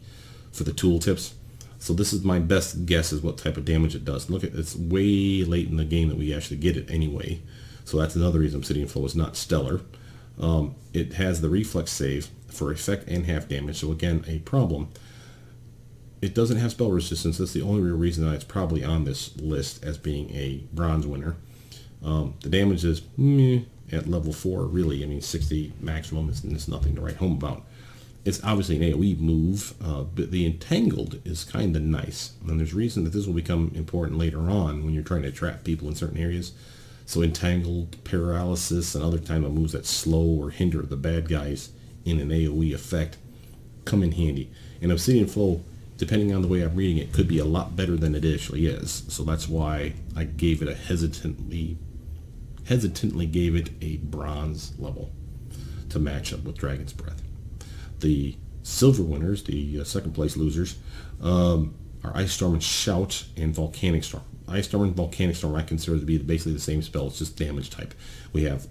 for the tooltips. So this is my best guess is what type of damage it does. Look, it's way late in the game that we actually get it anyway. So that's another reason Obsidian Flow is not stellar. It has the reflex save for effect and half damage. So again, a problem. It doesn't have spell resistance. That's the only real reason that it's probably on this list as being a bronze winner. The damage is meh at level 4, really. I mean, 60 maximum is nothing to write home about. It's obviously an AoE move, but the entangled is kind of nice. And there's reason that this will become important later on when you're trying to trap people in certain areas. So entangled, paralysis, and other type of moves that slow or hinder the bad guys in an AoE effect come in handy. And Obsidian Flow, depending on the way I'm reading it, could be a lot better than it actually is. So that's why I gave it a hesitantly gave it a bronze level to match up with Dragon's Breath. The silver winners, the second place losers, are Ice Storm and Shout and Volcanic Storm. Ice Storm and Volcanic Storm I consider to be basically the same spell. It's just damage type. We have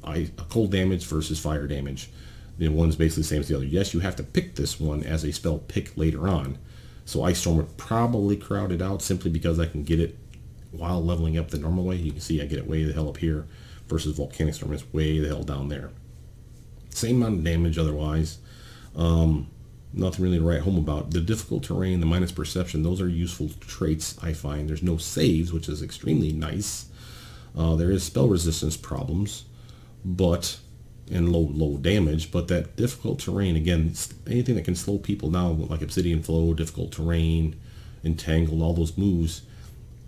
cold damage versus fire damage. The one's basically the same as the other. Yes, you have to pick this one as a spell pick later on. So Ice Storm would probably crowd it out simply because I can get it while leveling up the normal way. You can see I get it way the hell up here versus Volcanic Storm is way the hell down there. Same amount of damage otherwise. Nothing really to write home about. The difficult terrain, the minus perception, those are useful traits, I find. There's no saves, which is extremely nice. There is spell resistance problems, but and low damage, but that difficult terrain, again, it's anything that can slow people down, like Obsidian Flow, difficult terrain, entangled, all those moves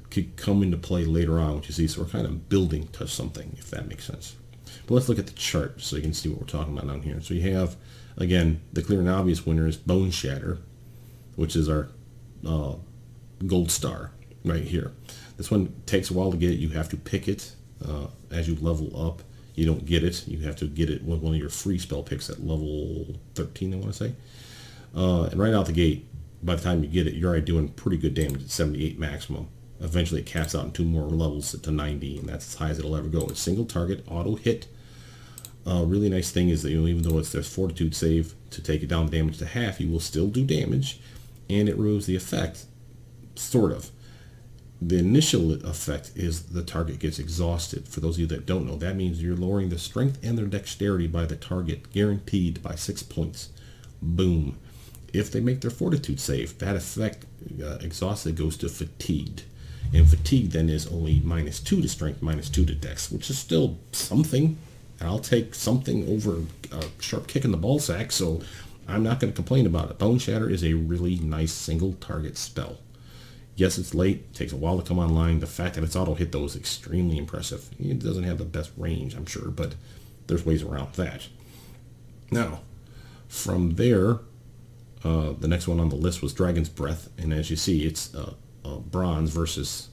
could come into play later on, which you see. So we're kind of building to something, if that makes sense. But let's look at the chart so you can see what we're talking about down here. So you have, again, the clear and obvious winner is Bone Shatter, which is our gold star right here. This one takes a while to get it. You have to pick it as you level up. You don't get it. You have to get it with one of your free spell picks at level 13, I want to say. And right out the gate, by the time you get it, you're already doing pretty good damage at 78 maximum. Eventually it caps out in 2 more levels to 90, and that's as high as it'll ever go. It's single target, auto hit. Really nice thing is that, you know, even though it's there's fortitude save to take it down damage to half, you will still do damage, and it removes the effect, sort of. The initial effect is the target gets exhausted. For those of you that don't know, that means you're lowering the strength and their dexterity by the target, guaranteed by 6 points. Boom. If they make their fortitude save, that effect exhausted goes to fatigued. And fatigue then is only -2 to strength, -2 to dex, which is still something. And I'll take something over a sharp kick in the ballsack, so I'm not going to complain about it. Bone Shatter is a really nice single target spell. Yes, it's late. It takes a while to come online. The fact that it's auto-hit, though, is extremely impressive. It doesn't have the best range, I'm sure, but there's ways around that. Now, from there, the next one on the list was Dragon's Breath, and as you see, it's bronze versus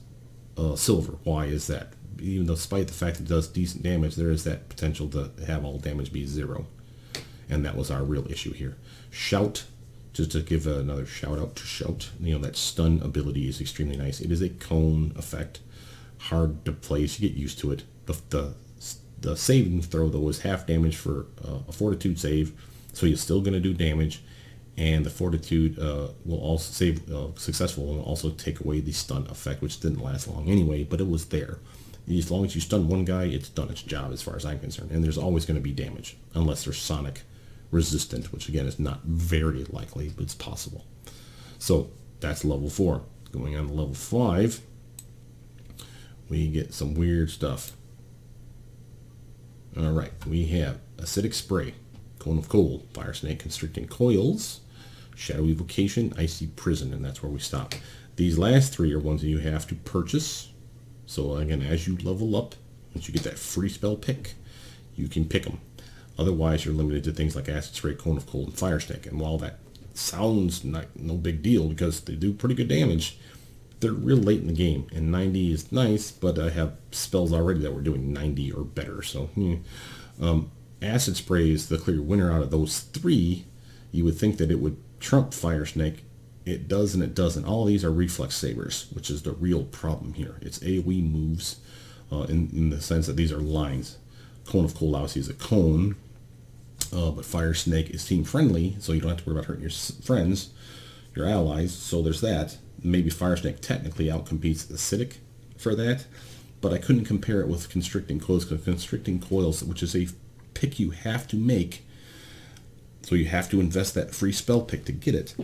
silver. Why is that? Even though, despite the fact it does decent damage, there is that potential to have all damage be zero, and that was our real issue here. Shout. Just to give another shout out to Shout, you know, that stun ability is extremely nice. It is a cone effect, hard to place. You get used to it. The saving throw, though, is half damage for a fortitude save, so you're still going to do damage, and the fortitude will also save successful and also take away the stun effect, which didn't last long anyway, but it was there. As long as you stun one guy, it's done its job as far as I'm concerned, and there's always going to be damage unless they're sonic resistant, which again is not very likely, but it's possible. So that's level 4. Going on to level 5, we get some weird stuff. Alright, we have Acidic Spray, Cone of Cold, Fire Snake Constricting Coils, Shadow Evocation, Icy Prison, and that's where we stop. These last three are ones that you have to purchase. So again, as you level up, once you get that free spell pick, you can pick them. Otherwise, you're limited to things like Acid Spray, Cone of Cold, and Fire Snake. And while that sounds no big deal because they do pretty good damage, they're real late in the game. And 90 is nice, but I have spells already that were doing 90 or better. So, Acid Spray is the clear winner out of those three. You would think that it would trump Fire Snake. It does and it doesn't. All these are reflex savers, which is the real problem here. It's AoE moves in the sense that these are lines. Cone of Cold obviously is a cone, but Fire Snake is team friendly, so you don't have to worry about hurting your friends, your allies, so there's that. Maybe Fire Snake technically outcompetes Acidic for that, but I couldn't compare it with Constricting Coils, because Constricting Coils, which is a pick you have to make, so you have to invest that free spell pick to get it.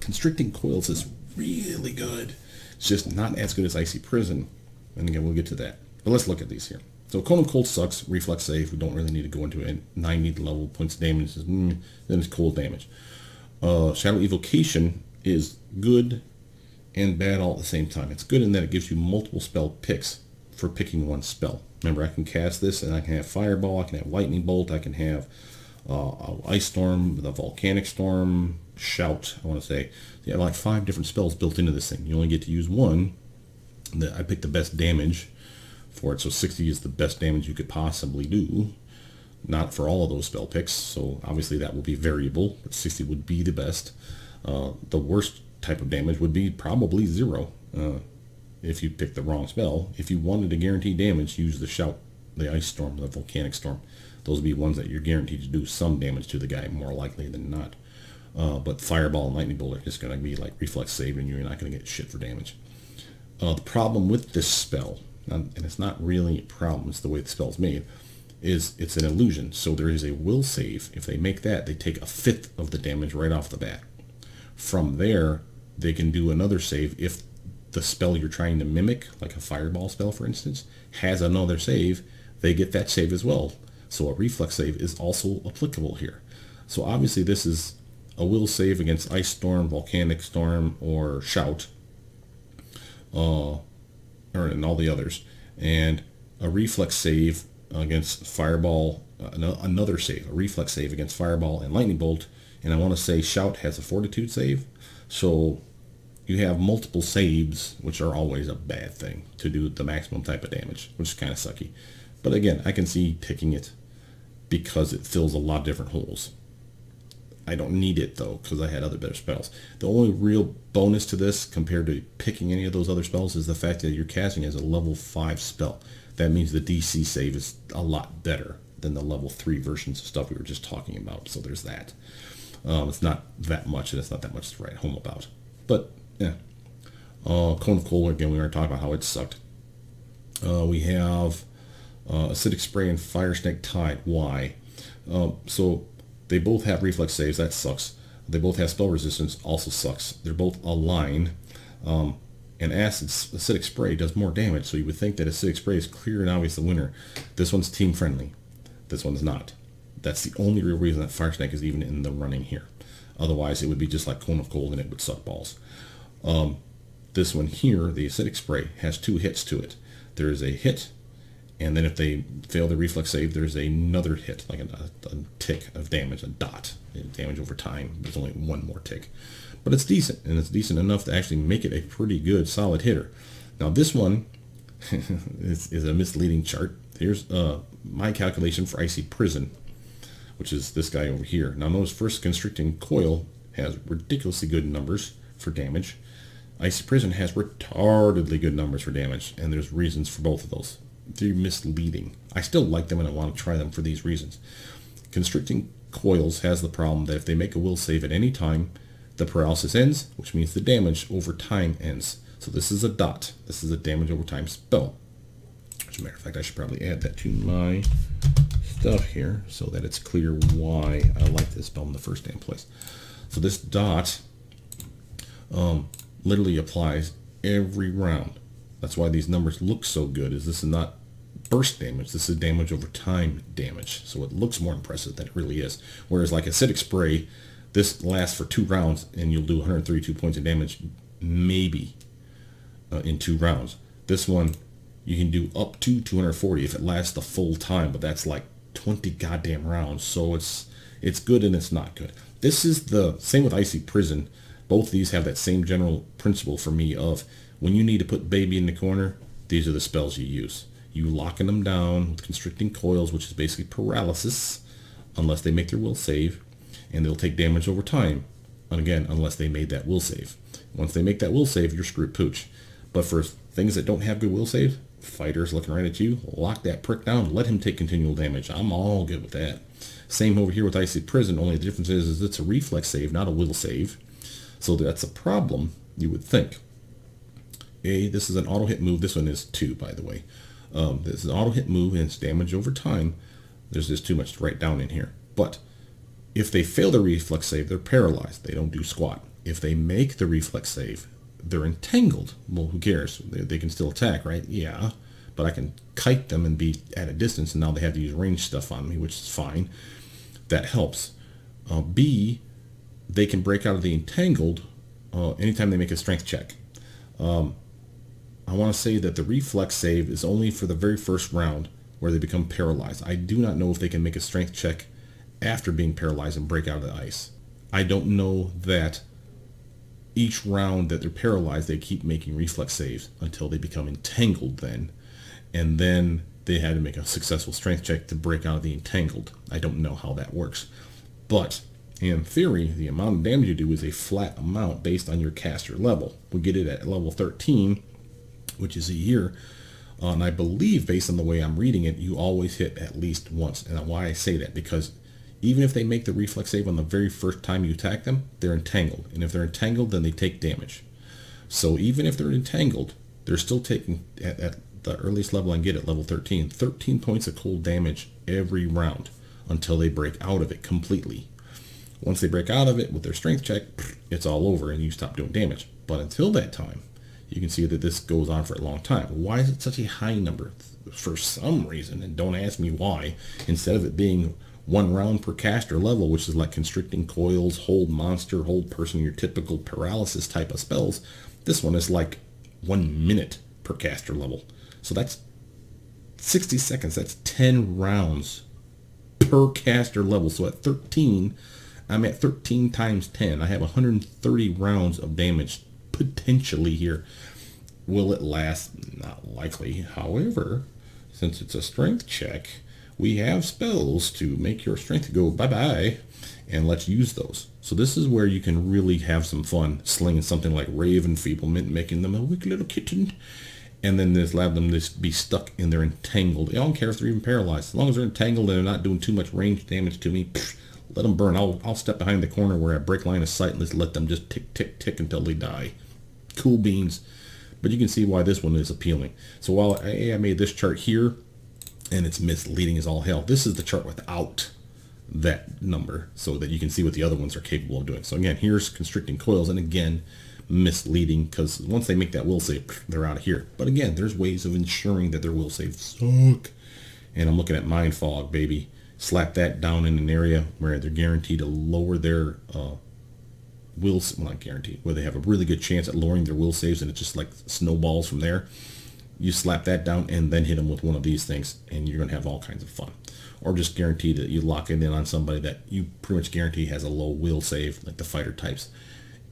Constricting Coils is really good. It's just not as good as Icy Prison, and again, we'll get to that. But let's look at these here. So Cone of Cold sucks, reflex save, we don't really need to go into it. 90 level points of damage, is, then it's cold damage. Shadow Evocation is good and bad all at the same time. It's good in that it gives you multiple spell picks for picking one spell. Remember, I can cast this and I can have Fireball, I can have Lightning Bolt, I can have Ice Storm, the Volcanic Storm, Shout, I want to say. So you have like 5 different spells built into this thing. You only get to use one. I picked the best damage for it, so 60 is the best damage you could possibly do. Not for all of those spell picks, so obviously that will be variable, but 60 would be the best. The worst type of damage would be probably 0 if you pick the wrong spell. If you wanted to guarantee damage, use the Shout, the Ice Storm, the Volcanic Storm. Those would be ones that you're guaranteed to do some damage to the guy, more likely than not. But Fireball and Lightning Bolt are just going to be like reflex save, and you're not going to get shit for damage. The problem with this spell, and it's not really a problem, it's the way the spell's made, is it's an illusion. So there is a will save. If they make that, they take 1/5 of the damage right off the bat. From there, they can do another save if the spell you're trying to mimic, like a fireball spell, for instance, has another save, they get that save as well. So a reflex save is also applicable here. So obviously this is a will save against Ice Storm, Volcanic Storm, or Shout. And all the others, and a reflex save against Fireball, another save, a reflex save against Fireball and Lightning Bolt, and I want to say Shout has a fortitude save, so you have multiple saves, which are always a bad thing, to do the maximum type of damage, which is kind of sucky. But again, I can see picking it because it fills a lot of different holes. I don't need it, though, because I had other better spells. The only real bonus to this, compared to picking any of those other spells, is the fact that you're casting as a level 5 spell. That means the DC save is a lot better than the level 3 versions of stuff we were just talking about, so there's that. It's not that much, and it's not that much to write home about. But, yeah. Cone of Cold, again, we already talked about how it sucked. We have Acidic Spray and Fire Snake tied. Why? So they both have reflex saves, that sucks. They both have spell resistance, also sucks. They're both a line. And Acidic Spray does more damage, so you would think that Acidic Spray is clear and obvious the winner. This one's team friendly. This one's not. That's the only real reason that Fire Snake is even in the running here. Otherwise, it would be just like Cone of Cold and it would suck balls. This one here, the Acidic Spray, has two hits to it. There is a hit, and then if they fail the reflex save, there's another hit, like a tick of damage, a dot. Damage over time. There's only one more tick. But it's decent, and it's decent enough to actually make it a pretty good, solid hitter. Now this one is a misleading chart. Here's my calculation for Icy Prison, which is this guy over here. Now notice first Constricting Coil has ridiculously good numbers for damage. Icy Prison has retardedly good numbers for damage, and there's reasons for both of those. They're misleading. I still like them and I want to try them for these reasons. Constricting Coils has the problem that if they make a will save at any time, the paralysis ends, which means the damage over time ends. So this is a dot. This is a damage over time spell. As a matter of fact, I should probably add that to my stuff here so that it's clear why I like this spell in the first damn place. So this dot literally applies every round. That's why these numbers look so good, is this is not burst damage, this is damage over time damage. So it looks more impressive than it really is. Whereas like Acidic Spray, this lasts for 2 rounds and you'll do 132 points of damage maybe in 2 rounds. This one, you can do up to 240 if it lasts the full time, but that's like 20 goddamn rounds. So it's good and it's not good. This is the same with Icy Prison. Both of these have that same general principle for me of when you need to put baby in the corner, these are the spells you use. You locking them down with Constricting Coils, which is basically paralysis, unless they make their will save, and they'll take damage over time, and again, unless they made that will save. Once they make that will save, you're screwed pooch. But for things that don't have good will save, fighters looking right at you, lock that prick down, let him take continual damage. I'm all good with that. Same over here with Icy Prison, only the difference is it's a reflex save, not a will save. So that's a problem, you would think. This is an auto-hit move. This one is 2, by the way. This is an auto-hit move, and it's damage over time. There's just too much to write down in here. But if they fail the reflex save, they're paralyzed. They don't do squat. If they make the reflex save, they're entangled. Well, who cares? They can still attack, right? Yeah, but I can kite them and be at a distance, and now they have to use range stuff on me, which is fine. That helps. B, they can break out of the entangled anytime they make a strength check. I want to say that the reflex save is only for the very first round where they become paralyzed. I do not know if they can make a strength check after being paralyzed and break out of the ice. I don't know that each round that they're paralyzed, they keep making reflex saves until they become entangled then. And then they had to make a successful strength check to break out of the entangled. I don't know how that works. But in theory, the amount of damage you do is a flat amount based on your caster level. We get it at level 13, which is a year. And I believe, based on the way I'm reading it, you always hit at least once. And why I say that, because even if they make the reflex save on the very first time you attack them, they're entangled. And if they're entangled, then they take damage. So even if they're entangled, they're still taking, at the earliest level I can get at level 13, 13 points of cold damage every round until they break out of it completely. Once they break out of it with their strength check, it's all over and you stop doing damage. But until that time, you can see that this goes on for a long time. Why is it such a high number? For some reason, and don't ask me why, instead of it being 1 round per caster level, which is like Constricting Coils, Hold Monster, Hold Person, your typical paralysis type of spells, this one is like 1 minute per caster level. So that's 60 seconds. That's 10 rounds per caster level. So at 13... I'm at 13 times 10. I have 130 rounds of damage potentially here. Will it last? Not likely. However, since it's a strength check, we have spells to make your strength go bye-bye, and let's use those. So this is where you can really have some fun slinging something like Rave Enfeeblement, making them a weak little kitten, and then just allow them to be stuck and they're entangled. I don't care if they're even paralyzed. As long as they're entangled and they're not doing too much range damage to me, let them burn. I'll step behind the corner where I break line of sight and just let them just tick, tick, tick until they die. Cool beans. But you can see why this one is appealing. So while I made this chart here, and it's misleading as all hell, this is the chart without that number so that you can see what the other ones are capable of doing. So again, here's Constricting Coils, and again, misleading, because once they make that will save, they're out of here. But again, there's ways of ensuring that their will saves suck. And I'm looking at Mind Fog, baby. slap that down in an area where they're guaranteed to lower their will, well, not guaranteed, where they have a really good chance at lowering their will saves, and it just like snowballs from there. You slap that down and then hit them with one of these things, and you're going to have all kinds of fun. Or just guarantee that you lock it in on somebody that you pretty much guarantee has a low will save, like the fighter types.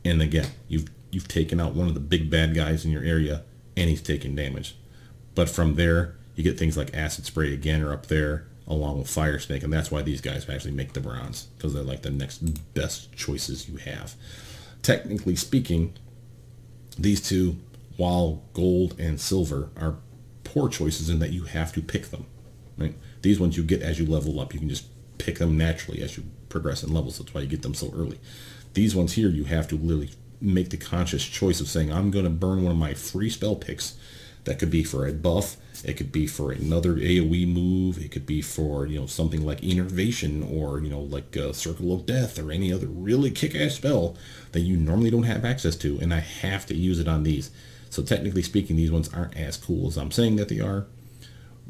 And again, you've taken out one of the big bad guys in your area, and he's taking damage. But from there, you get things like acid spray again, or up there, along with fire snake, and that's why these guys actually make the bronze, because they're like the next best choices you have. Technically speaking, these two, while gold and silver, are poor choices in that you have to pick them. Right? These ones you get as you level up. You can just pick them naturally as you progress in levels. That's why you get them so early. These ones here, you have to literally make the conscious choice of saying, I'm going to burn one of my free spell picks. That could be for a buff. It could be for another AoE move. It could be for, you know, something like Enervation, or, you know, like Circle of Death, or any other really kick-ass spell that you normally don't have access to, and I have to use it on these. So technically speaking, these ones aren't as cool as I'm saying that they are,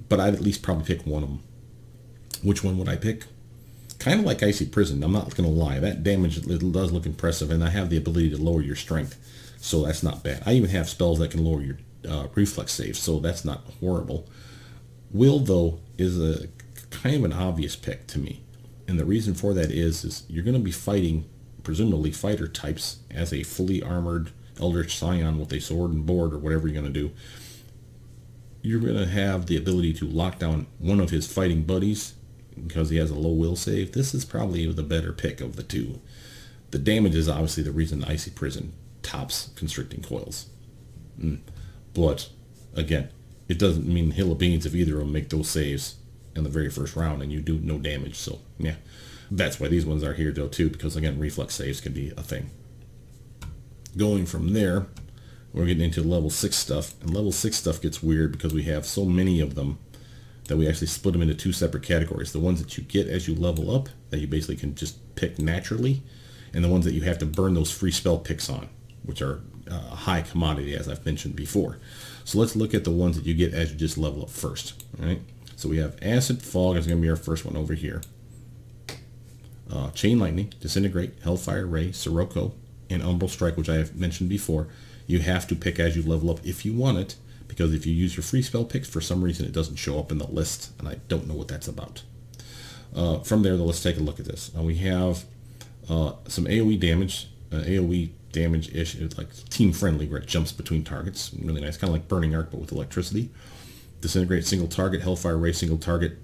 but I'd at least probably pick one of them. Which one would I pick? Kind of like Icy Prison, I'm not going to lie. That damage does look impressive, and I have the ability to lower your strength, so that's not bad. I even have spells that can lower your reflex save, so that's not horrible. Will, though, is a kind of an obvious pick to me, and the reason for that is you're going to be fighting presumably fighter types as a fully armored Eldritch Scion with a sword and board, or whatever you're going to do. You're going to have the ability to lock down one of his fighting buddies because he has a low will save. This is probably the better pick of the two. The damage is obviously the reason the Icy Prison tops Constricting Coils. But, again, it doesn't mean hill of beans if either of them make those saves in the very first round and you do no damage. So, yeah, that's why these ones are here, though, too, because, again, reflex saves can be a thing. Going from there, we're getting into level 6 stuff. And level 6 stuff gets weird because we have so many of them that we actually split them into two separate categories. The ones that you get as you level up, that you basically can just pick naturally, and the ones that you have to burn those free spell picks on, which are a high commodity, as I've mentioned before. So let's look at the ones that you get as you just level up first. All right? So we have Acid Fog is going to be our first one over here. Chain Lightning, Disintegrate, Hellfire Ray, Sirocco, and Umbral Strike, which I have mentioned before. You have to pick as you level up if you want it, because if you use your free spell picks, for some reason it doesn't show up in the list, and I don't know what that's about. From there, though, let's take a look at this. Now we have some AoE damage, AoE damage-ish. It's like team-friendly, where it jumps between targets. Really nice. Kind of like Burning Arc, but with electricity. Disintegrate, single target. Hellfire Ray, single target.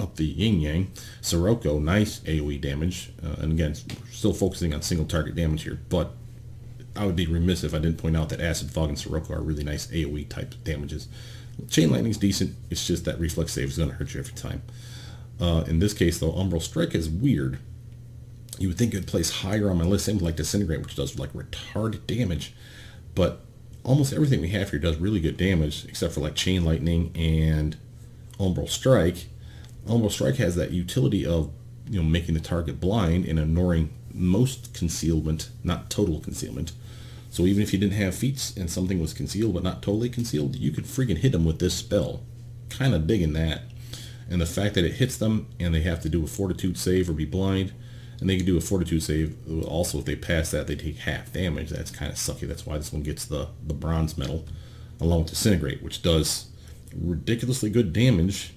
Up the yin-yang. Sirocco, nice AoE damage. And again, still focusing on single target damage here, but I would be remiss if I didn't point out that Acid Fog and Sirocco are really nice AoE type damages. Chain Lightning's decent. It's just that reflex save is going to hurt you every time. In this case, though, Umbral Strike is weird. You would think it would place higher on my list, same like Disintegrate, which does like retarded damage, but almost everything we have here does really good damage, except for like Chain Lightning and Umbral Strike. Umbral Strike has that utility of, you know, making the target blind and ignoring most concealment, not total concealment. So even if you didn't have feats and something was concealed but not totally concealed, you could freaking hit them with this spell. Kind of digging that. And the fact that it hits them and they have to do a fortitude save or be blind, and they can do a fortitude save. Also, if they pass that, they take half damage. That's kind of sucky. That's why this one gets the bronze medal, along with Disintegrate, which does ridiculously good damage.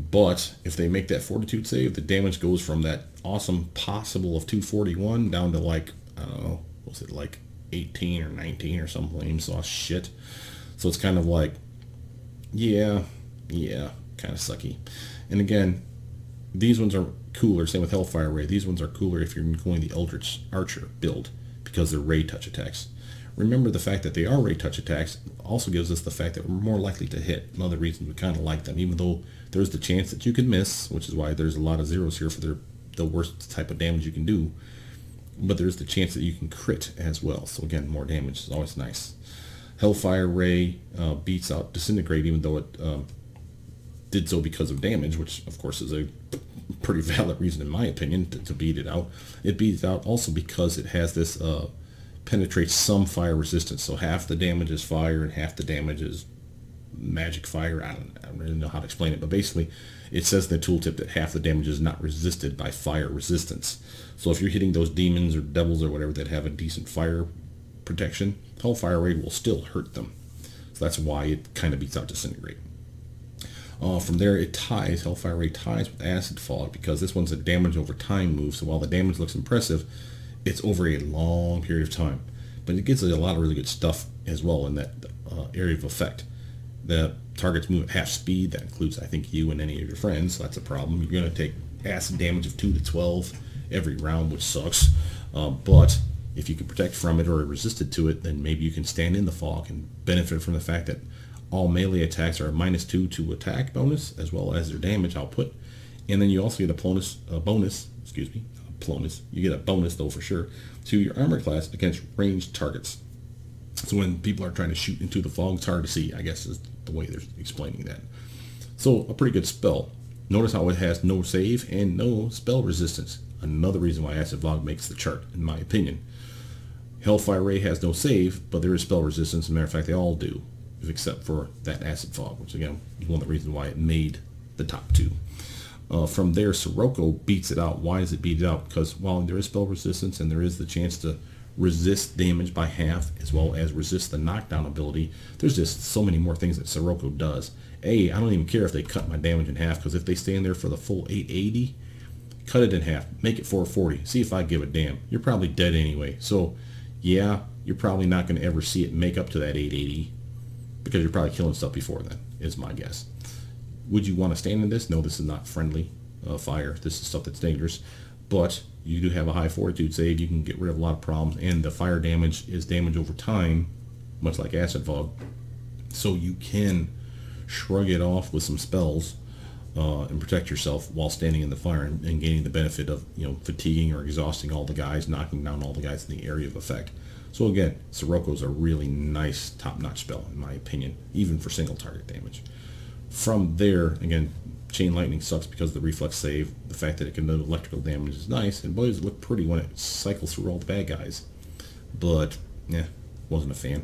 But if they make that fortitude save, the damage goes from that awesome possible of 241 down to like, I don't know, what was it, like 18 or 19 or some lame sauce shit. So it's kind of like, yeah, kind of sucky. And again, these ones are cooler, same with Hellfire Ray. These ones are cooler if you're going the Eldritch Archer build, because they're ray touch attacks. Remember, the fact that they are ray touch attacks also gives us the fact that we're more likely to hit. Another reason we kind of like them, even though there's the chance that you can miss, which is why there's a lot of zeros here for the worst type of damage you can do. But there's the chance that you can crit as well. So again, more damage is always nice. Hellfire Ray beats out Disintegrate, even though it did so because of damage, which of course is a pretty valid reason in my opinion to beat it out. It beats out also because it has this penetrates some fire resistance, so half the damage is fire and half the damage is magic fire. I don't really know how to explain it, but basically it says in the tooltip that half the damage is not resisted by fire resistance. So if you're hitting those demons or devils or whatever that have a decent fire protection, Hellfire Raid will still hurt them. So that's why it kind of beats out Disintegrate. From there, it ties, Hellfire Raid ties with Acid Fall, because this one's a damage over time move, so while the damage looks impressive, it's over a long period of time. But it gives it a lot of really good stuff as well in that area of effect. The targets move at half speed, that includes, I think, you and any of your friends, so that's a problem. You're going to take acid damage of 2 to 12 every round, which sucks. But if you can protect from it or resisted to it, then maybe you can stand in the fog and benefit from the fact that all melee attacks are a -2 to attack bonus, as well as their damage output. And then you also get a bonus though for sure, to your armor class against ranged targets. So when people are trying to shoot into the fog, it's hard to see, I guess is the way they're explaining that. So a pretty good spell. Notice how it has no save and no spell resistance. Another reason why Acid Fog makes the chart, in my opinion. Hellfire Ray has no save, but there is spell resistance. As a matter of fact, they all do, except for that Acid Fog, which again is one of the reasons why it made the top two. From there, Sirocco beats it out. Why does it beat it out? Because while there is spell resistance and there is the chance to resist damage by half as well as resist the knockdown ability, there's just so many more things that Sirocco does. A, I don't even care if they cut my damage in half, because if they stay in there for the full 880, cut it in half, make it 440, see if I give a damn. You're probably dead anyway, so yeah, you're probably not going to ever see it make up to that 880, because you're probably killing stuff before then, is my guess. Would you want to stand in this? No, this is not friendly fire. This is stuff that's dangerous. But you do have a high fortitude save. You can get rid of a lot of problems. And the fire damage is damage over time, much like Acid Fog. So you can shrug it off with some spells and protect yourself while standing in the fire and gaining the benefit of, you know, fatiguing or exhausting all the guys, knocking down all the guys in the area of effect. So again, Sirocco's a really nice top-notch spell, in my opinion, even for single target damage. From there, again, Chain Lightning sucks because of the reflex save. The fact that it can do electrical damage is nice, and boy, does it look pretty when it cycles through all the bad guys. But, yeah, wasn't a fan.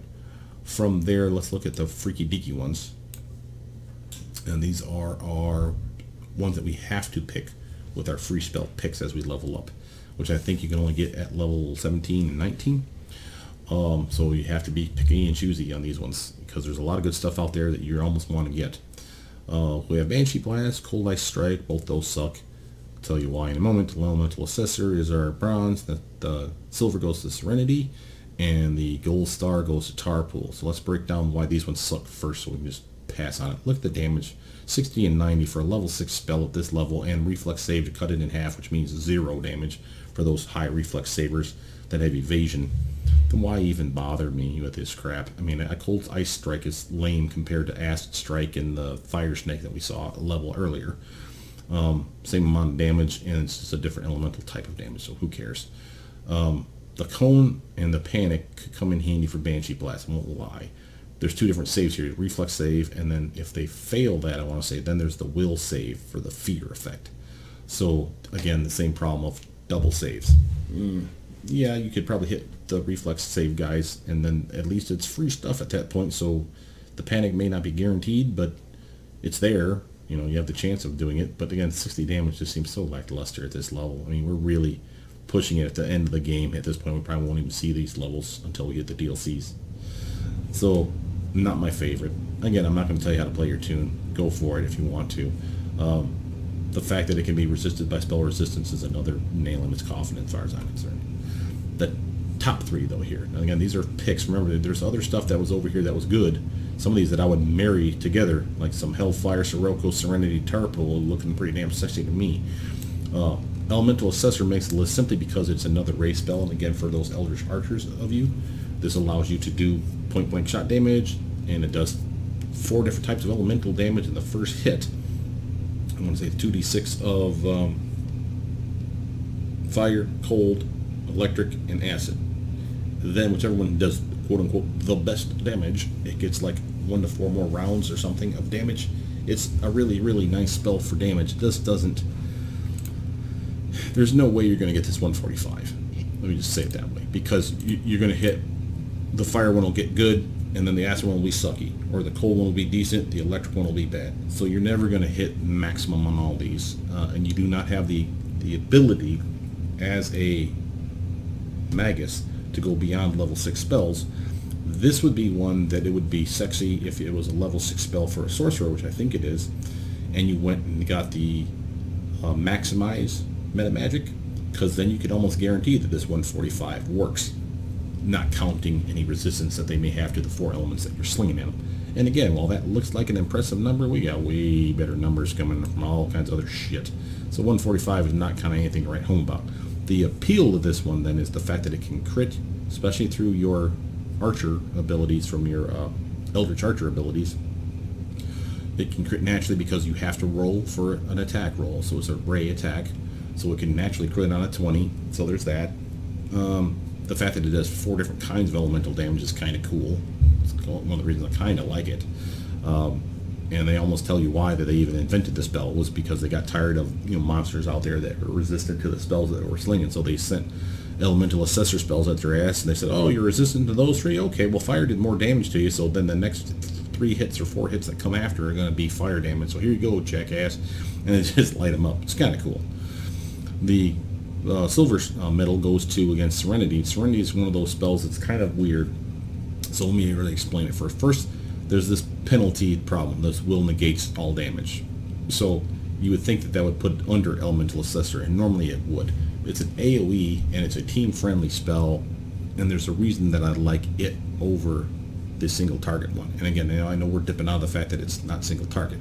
From there, let's look at the freaky deaky ones. And these are our ones that we have to pick with our free spell picks as we level up, which I think you can only get at level 17 and 19. So you have to be picky and choosy on these ones, because there's a lot of good stuff out there that you almost want to get. We have Banshee Blast, Cold Ice Strike, both those suck. I'll tell you why in a moment. The Elemental Assessor is our bronze, the silver goes to Serenity, and the gold star goes to Tar Pool. So let's break down why these ones suck first so we can just pass on it. Look at the damage, 60 and 90 for a level 6 spell at this level, and reflex save to cut it in half, which means 0 damage for those high reflex savers that have evasion. Then why even bother me with this crap? I mean, a Cold Ice Strike is lame compared to Acid Strike and the Fire Snake that we saw a level earlier. Same amount of damage, and it's just a different elemental type of damage, so who cares? The Cone and the Panic could come in handy for Banshee Blast, I won't lie. There's two different saves here, Reflex Save, and then if they fail that, I want to say, then there's the Will Save for the Fear effect. So, again, the same problem of double saves. Yeah, you could probably hit the reflex save guys, and then at least it's free stuff at that point, so the panic may not be guaranteed, but it's there, you know, you have the chance of doing it. But again, 60 damage just seems so lackluster at this level. I mean, we're really pushing it at the end of the game at this point. We probably won't even see these levels until we get the DLCs, so not my favorite. Again, I'm not going to tell you how to play your tune. Go for it if you want to. The fact that it can be resisted by spell resistance is another nail in its coffin as far as I'm concerned. The top three, though, here. Now, again, these are picks. Remember, there's other stuff that was over here that was good. Some of these that I would marry together, like some Hellfire, Sirocco, Serenity, Tar Pool, looking pretty damn sexy to me. Elemental Assessor makes the list simply because it's another raise spell, and again, for those Eldritch Archers of you, this allows you to do point-blank shot damage, and it does 4 different types of elemental damage in the first hit. I'm going to say 2d6 of fire, cold, electric, and acid. Then whichever one does quote-unquote the best damage, it gets like 1 to 4 more rounds or something of damage. It's a really, really nice spell for damage. This doesn't... There's no way you're going to get this 145. Let me just say it that way. Because you're going to hit... The fire one will get good, and then the acid one will be sucky, or the cold one will be decent, the electric one will be bad. So you're never going to hit maximum on all these, and you do not have the ability as a Magus to go beyond level 6 spells. This would be one that it would be sexy if it was a level 6 spell for a sorcerer, which I think it is, and you went and got the maximize metamagic, because then you could almost guarantee that this 145 works, not counting any resistance that they may have to the 4 elements that you're slinging at them. And again, while that looks like an impressive number, we got way better numbers coming from all kinds of other shit. So 145 is not kind of anything to write home about. The appeal of this one then is the fact that it can crit, especially through your archer abilities from your Eldritch Archer abilities. It can crit naturally because you have to roll for an attack roll, so it's a ray attack, so it can naturally crit on a 20, so there's that. The fact that it does 4 different kinds of elemental damage is kind of cool. It's one of the reasons I kind of like it. And they almost tell you why that they even invented the spell was because they got tired of, you know, monsters out there that were resistant to the spells that they were slinging, so they sent elemental assessor spells at their ass, and they said, oh, you're resistant to those 3? Okay, well, fire did more damage to you, so then the next 3 hits or 4 hits that come after are going to be fire damage, so here you go, jackass, and they just light them up. It's kind of cool. The silver medal goes to against Serenity. Serenity is one of those spells that's kind of weird, so let me really explain it first. First, there's this penalty problem. This will negates all damage. So you would think that that would put it under Elemental Assessor, and normally it would. It's an AoE, and it's a team-friendly spell, and there's a reason that I like it over the single-target one. And again, I know we're dipping out of the fact that it's not single-target.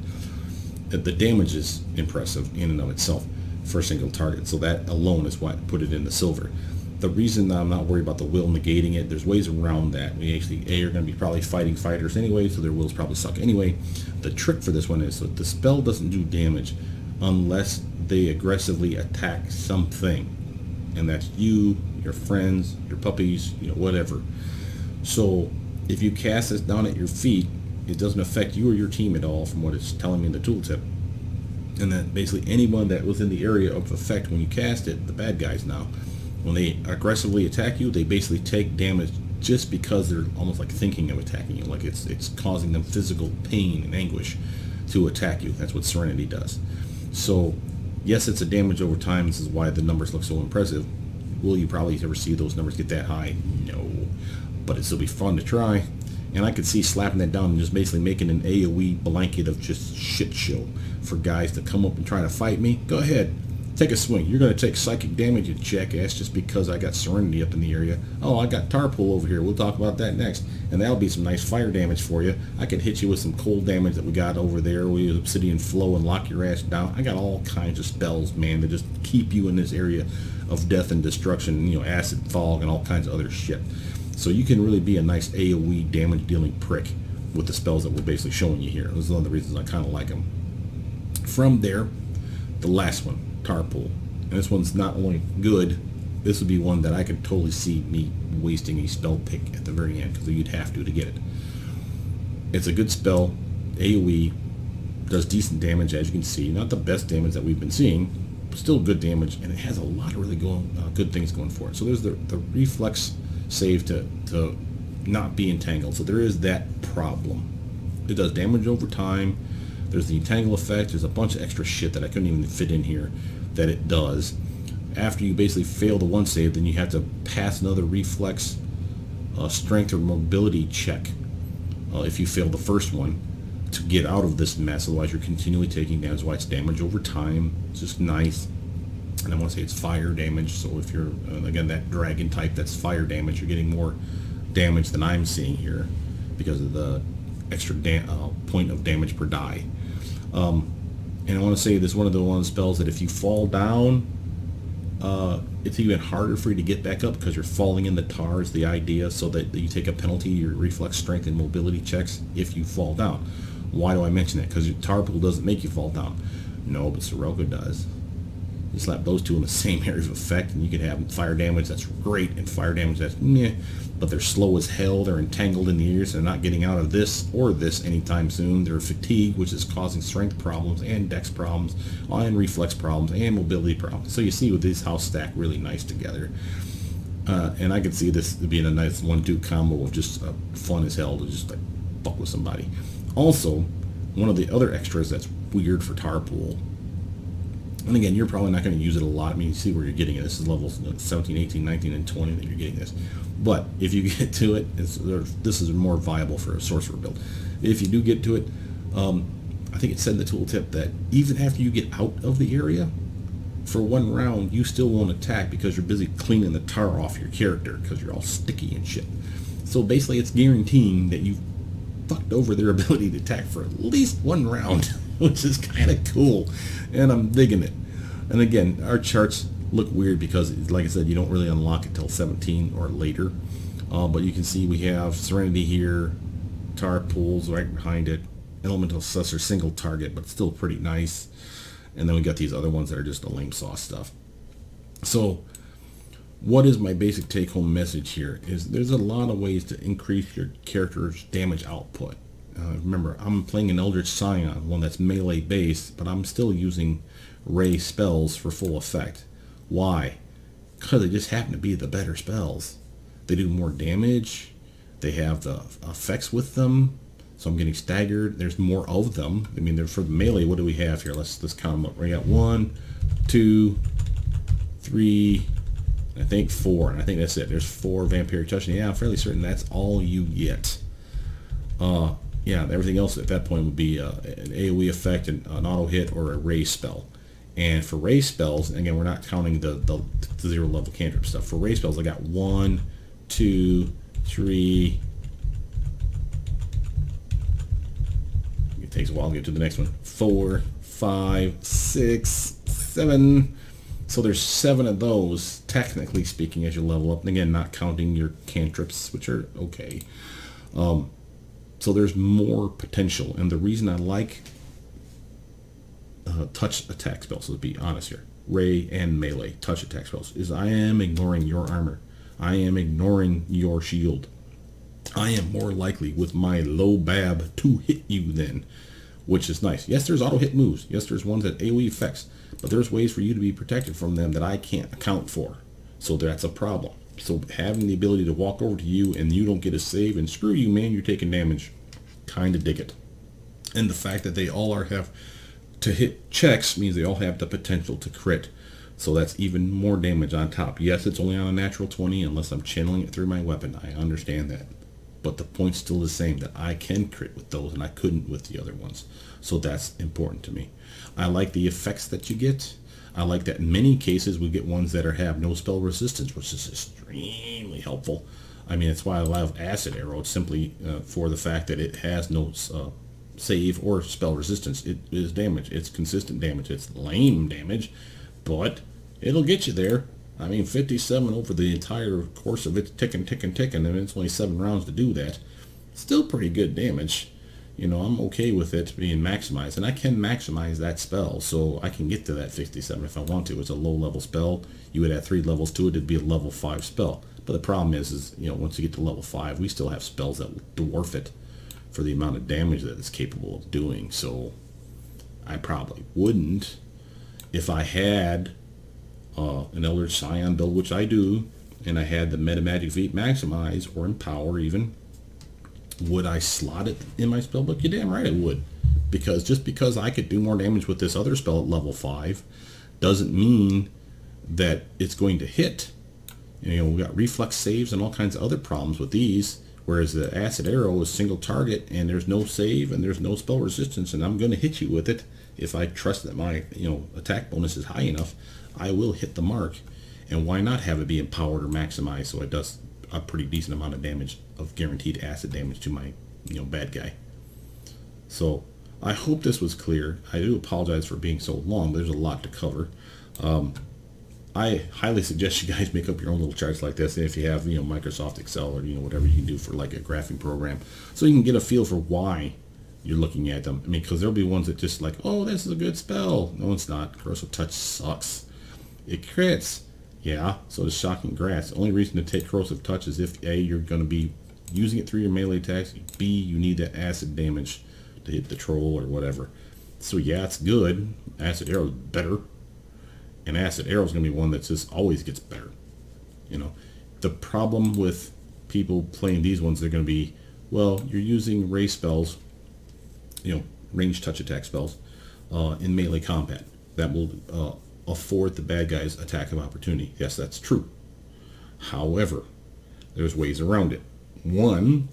The damage is impressive in and of itself for a single target, so that alone is why I put it in the silver. The reason that I'm not worried about the will negating it, there's ways around that. We actually, are going to be probably fighting fighters anyway, so their wills probably suck anyway. The trick for this one is that the spell doesn't do damage unless they aggressively attack something, and that's you, your friends, your puppies, you know, whatever. So if you cast this down at your feet, it doesn't affect you or your team at all, from what it's telling me in the tooltip. And then basically anyone that was in the area of effect when you cast it, the bad guys now, when they aggressively attack you, they basically take damage just because they're almost like thinking of attacking you, like it's causing them physical pain and anguish to attack you. That's what Serenity does. So yes, it's a damage over time. This is why the numbers look so impressive. Will you probably ever see those numbers get that high? No, but it'll be fun to try. And I could see slapping that down and just basically making an AoE blanket of just shit show for guys to come up and try to fight me. Go ahead, take a swing. You're going to take psychic damage, you jackass, just because I got Serenity up in the area. Oh, I got Tarpool over here. We'll talk about that next. And that'll be some nice fire damage for you. I could hit you with some cold damage that we got over there. We use Obsidian Flow and lock your ass down. I got all kinds of spells, man, that just keep you in this area of death and destruction, you know, acid fog and all kinds of other shit. So you can really be a nice AoE damage-dealing prick with the spells that we're basically showing you here. This is one of the reasons I kind of like them. From there, the last one, Tarpool. And this one's not only good, this would be one that I could totally see me wasting a spell pick at the very end, because you'd have to get it. It's a good spell, AoE, does decent damage as you can see. Not the best damage that we've been seeing, but still good damage, and it has a lot of really good things going for it. So there's the reflex save to not be entangled, so there is that problem. It does damage over time. There's the entangle effect. There's a bunch of extra shit that I couldn't even fit in here that it does. After you basically fail the one save, then you have to pass another reflex, strength, or mobility check if you fail the first one to get out of this mess. Otherwise you're continually taking damage. Why it's damage over time. It's just nice. And I want to say it's fire damage, so if you're, again, that dragon type, that's fire damage, you're getting more damage than I'm seeing here because of the extra point of damage per die. And I want to say this is one of the spells that if you fall down, it's even harder for you to get back up because you're falling in the tar is the idea, so that you take a penalty, your reflex, strength, and mobility checks if you fall down. Why do I mention that? Because your Tarpool doesn't make you fall down. No, but Sirocco does. You slap those two in the same area of effect, and you can have fire damage that's great, and fire damage that's meh, but they're slow as hell, they're entangled in the ears, they're not getting out of this or this anytime soon, they're fatigued, which is causing strength problems, and dex problems, and reflex problems, and mobility problems. So you see with these how stack really nice together. And I could see this being a nice 1-2 combo of just fun as hell to just like fuck with somebody. Also, one of the other extras that's weird for Tarpool, and again, you're probably not going to use it a lot. I mean, you see where you're getting it. This is levels 17, 18, 19, and 20 that you're getting this. But if you get to it, this is more viable for a sorcerer build. If you do get to it, I think it said in the tooltip that even after you get out of the area, for one round, you still won't attack because you're busy cleaning the tar off your character because you're all sticky and shit. So basically, it's guaranteeing that you've fucked over their ability to attack for at least one round, which is kind of cool, and I'm digging it. And again, our charts look weird because, like I said, you don't really unlock it till 17 or later. But you can see we have Serenity here, Tar Pools right behind it, Elemental Sussor single target, but still pretty nice. And then we got these other ones that are just the lame sauce stuff. So what is my basic take-home message here is there's a lot of ways to increase your character's damage output. Remember, I'm playing an Eldritch Scion, one that's melee based, but I'm still using ray spells for full effect. Why? Because they just happen to be the better spells. They do more damage. They have the effects with them. So I'm getting staggered. There's more of them. I mean, for the melee, what do we have here? Let's count them up. We got 1, 2, 3, I think 4, and I think that's it. There's 4 vampiric touch, and yeah, I'm fairly certain that's all you get. Yeah, everything else at that point would be an AoE effect, an auto hit, or a ray spell. And for ray spells, again, we're not counting the 0 level cantrip stuff. For ray spells, I got 1, 2, 3. Takes a while to get to the next one. 4, 5, 6, 7. So there's 7 of those, technically speaking, as you level up. And again, not counting your cantrips, which are okay. So there's more potential. And the reason I like touch attack spells, to be honest here, ray and melee touch attack spells, is I am ignoring your armor. I am ignoring your shield. I am more likely with my low BAB to hit you then, which is nice. Yes, there's auto hit moves. Yes, there's ones that AoE effects, but there's ways for you to be protected from them that I can't account for. So that's a problem. So having the ability to walk over to you and you don't get a save and screw you, man, you're taking damage. Kind of dig it. And the fact that they all have to hit checks means they all have the potential to crit. So that's even more damage on top. Yes, it's only on a natural 20 unless I'm channeling it through my weapon. I understand that. But the point's still the same, that I can crit with those and I couldn't with the other ones. So that's important to me. I like the effects that you get. I like that in many cases we get ones that have no spell resistance, which is extremely helpful. I mean, that's why I love Acid Arrow. It's simply for the fact that it has no save or spell resistance. It is damage. It's consistent damage. It's lame damage, but it'll get you there. I mean, 57 over the entire course of it, ticking, and it's only 7 rounds to do that. Still pretty good damage. You know, I'm okay with it being maximized, and I can maximize that spell, so I can get to that 57 if I want to. It's a low-level spell. You would add 3 levels to it, it'd be a level 5 spell. But the problem is, you know, once you get to level 5, we still have spells that will dwarf it for the amount of damage that it's capable of doing, so I probably wouldn't if I had an Eldritch Scion build, which I do, and I had the Metamagic Feat maximize or empower even. Would I slot it in my spellbook? You're damn right I would. Because just because I could do more damage with this other spell at level 5 doesn't mean that it's going to hit. You know, we got reflex saves and all kinds of other problems with these, whereas the Acid Arrow is single target and there's no save and there's no spell resistance, and I'm going to hit you with it if I trust that my, you know, attack bonus is high enough. I will hit the mark, and why not have it be empowered or maximized so it does a pretty decent amount of damage, of guaranteed acid damage to my, you know, bad guy. So I hope this was clear. I do apologize for being so long, but there's a lot to cover. I highly suggest you guys make up your own little charts like this if you have, you know, Microsoft Excel or, you know, whatever you can do for like a graphing program, so you can get a feel for why you're looking at them. I mean, because there'll be ones that just like, oh, this is a good spell. No, it's not. Corrosive Touch sucks. It crits. Yeah, so does Shocking Grass. The only reason to take Corrosive Touch is if A, you're going to be using it through your melee attacks, B, you need that acid damage to hit the troll or whatever. So yeah, it's good. Acid Arrow's better. And Acid Arrow's going to be one that just always gets better. You know, The problem with people playing these ones, they're going to be, well, you're using ray spells, you know, range touch attack spells in melee combat. That will afford the bad guys attack of opportunity. Yes, that's true. However, there's ways around it. One,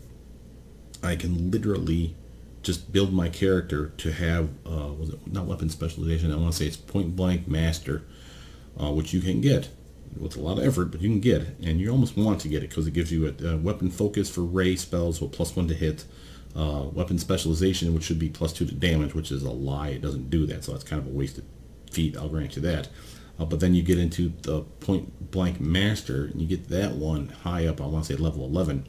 I can literally just build my character to have, was it not weapon specialization? I want to say it's point blank master, which you can get with a lot of effort, but you can get it, and you almost want to get it because it gives you a weapon focus for ray spells with +1 to hit, weapon specialization, which should be +2 to damage, which is a lie. It doesn't do that, so it's kind of a wasted feat, I'll grant you that. But then you get into the point blank master, and you get that one high up, I want to say level 11,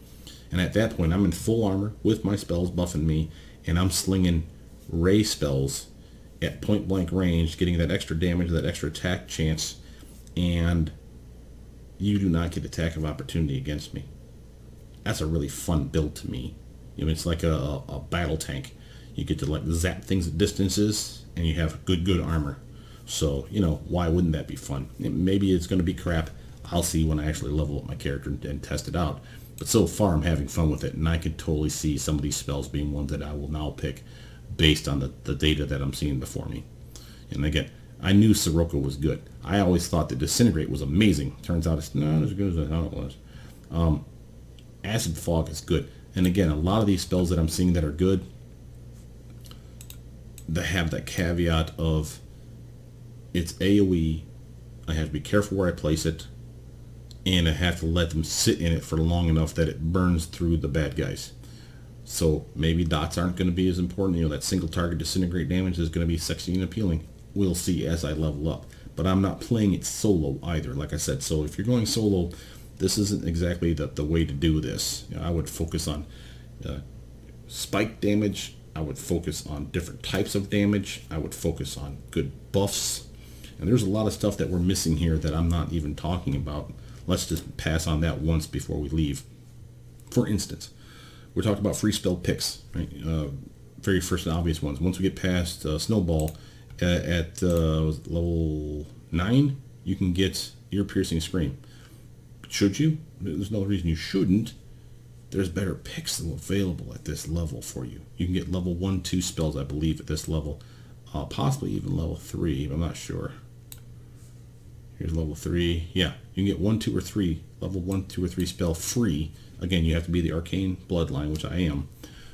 and at that point I'm in full armor with my spells buffing me, and I'm slinging ray spells at point blank range, getting that extra damage, that extra attack chance, and you do not get attack of opportunity against me. That's a really fun build to me. You know, it's like a battle tank. You get to like zap things at distances, and you have good armor. So, you know, why wouldn't that be fun? Maybe it's going to be crap. I'll see when I actually level up my character and test it out. But so far, I'm having fun with it, and I can totally see some of these spells being ones that I will now pick based on the data that I'm seeing before me. And again, I knew Sirocco was good. I always thought that Disintegrate was amazing. Turns out it's not as good as I thought it was. Acid Fog is good. And again, a lot of these spells that I'm seeing that are good, they have that caveat of it's AoE, I have to be careful where I place it, and I have to let them sit in it for long enough that it burns through the bad guys. So maybe dots aren't going to be as important. You know, that single target disintegrate damage is going to be sexy and appealing. We'll see as I level up. But I'm not playing it solo either, like I said. So if you're going solo, this isn't exactly the way to do this. You know, I would focus on spike damage. I would focus on different types of damage. I would focus on good buffs. And there's a lot of stuff that we're missing here that I'm not even talking about. Let's just pass on that once before we leave. For instance, we're talking about free spell picks, right? Very first and obvious ones. Once we get past Snowball, at level 9, you can get Ear-Piercing Scream. Should you? There's no reason you shouldn't. There's better picks available at this level for you. You can get level 1, 2 spells, I believe, at this level. Possibly even level 3, but I'm not sure. Here's level 3. Yeah, you can get 1, 2, or 3. Level 1, 2, or 3 spell free. Again, you have to be the Arcane Bloodline, which I am,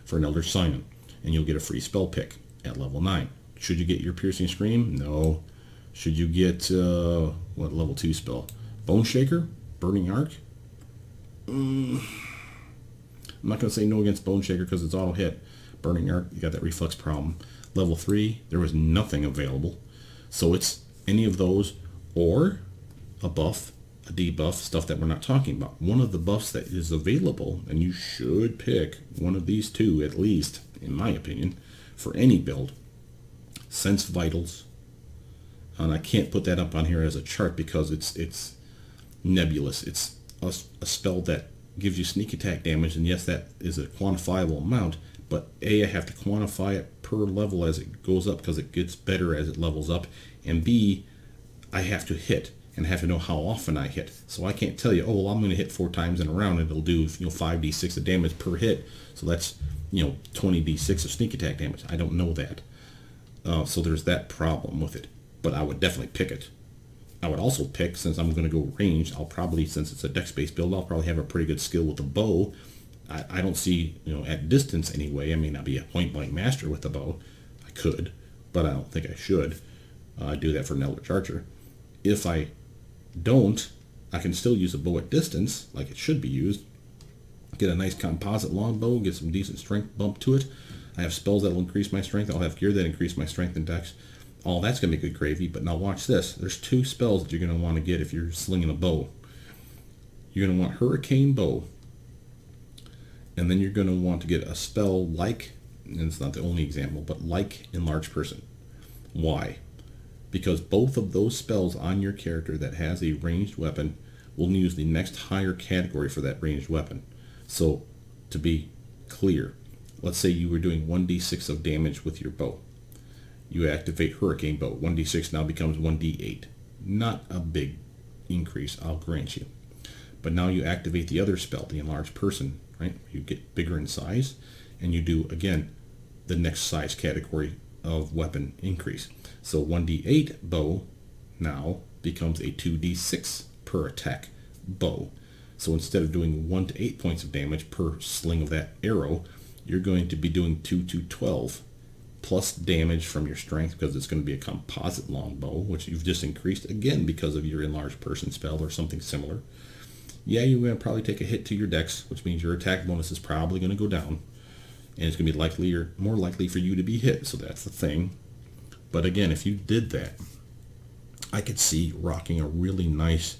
for an Eldritch Scion. And you'll get a free spell pick at level 9. Should you get your Piercing Scream? No. Should you get, what level 2 spell? Bone Shaker? Burning Arc? I'm not going to say no against Bone Shaker because it's auto hit. Burning Arc, you got that reflex problem. Level 3, there was nothing available. So it's any of those or a buff, a debuff, stuff that we're not talking about. One of the buffs that is available, and you should pick one of these two at least, in my opinion, for any build. Sense Vitals, and I can't put that up on here as a chart because it's nebulous. It's a spell that gives you sneak attack damage, and yes, that is a quantifiable amount, but A, I have to quantify it per level as it goes up because it gets better as it levels up, and B, I have to hit and have to know how often I hit. So I can't tell you, oh, well, I'm going to hit 4 times in a round and it'll do, you know, 5d6 of damage per hit, so that's, you know, 20d6 of sneak attack damage. I don't know that. So there's that problem with it, but I would definitely pick it. I would also pick, since I'm going to go range, I'll probably, since it's a dex-based build, I'll probably have a pretty good skill with the bow. I don't see, you know, at distance anyway, I may not be a point-blank master with the bow. I could, but I don't think I should do that for an Eldritch Archer. If I don't, I can still use a bow at distance, like it should be used. Get a nice composite longbow, get some decent strength bump to it. I have spells that will increase my strength. I'll have gear that increase my strength and dex. All that's going to be good gravy, but now watch this. There's 2 spells that you're going to want to get if you're slinging a bow. You're going to want Hurricane Bow, and then you're going to want to get a spell like, and it's not the only example, but like Enlarge Person. Why? Because both of those spells on your character that has a ranged weapon will use the next higher category for that ranged weapon. So, to be clear, let's say you were doing 1d6 of damage with your bow. You activate Hurricane Bow. 1d6 now becomes 1d8. Not a big increase, I'll grant you. But now you activate the other spell, the enlarged person, right? You get bigger in size, and you do, again, the next size category of weapon increase. So 1d8 bow now becomes a 2d6 per attack bow. So instead of doing 1 to 8 points of damage per sling of that arrow, you're going to be doing 2 to 12 plus damage from your strength, because it's going to be a composite longbow, which you've just increased again because of your enlarged person spell or something similar. Yeah, you're going to probably take a hit to your dex, which means your attack bonus is probably going to go down, and it's going to be likely or more likely for you to be hit, so that's the thing. But again, if you did that, I could see rocking a really nice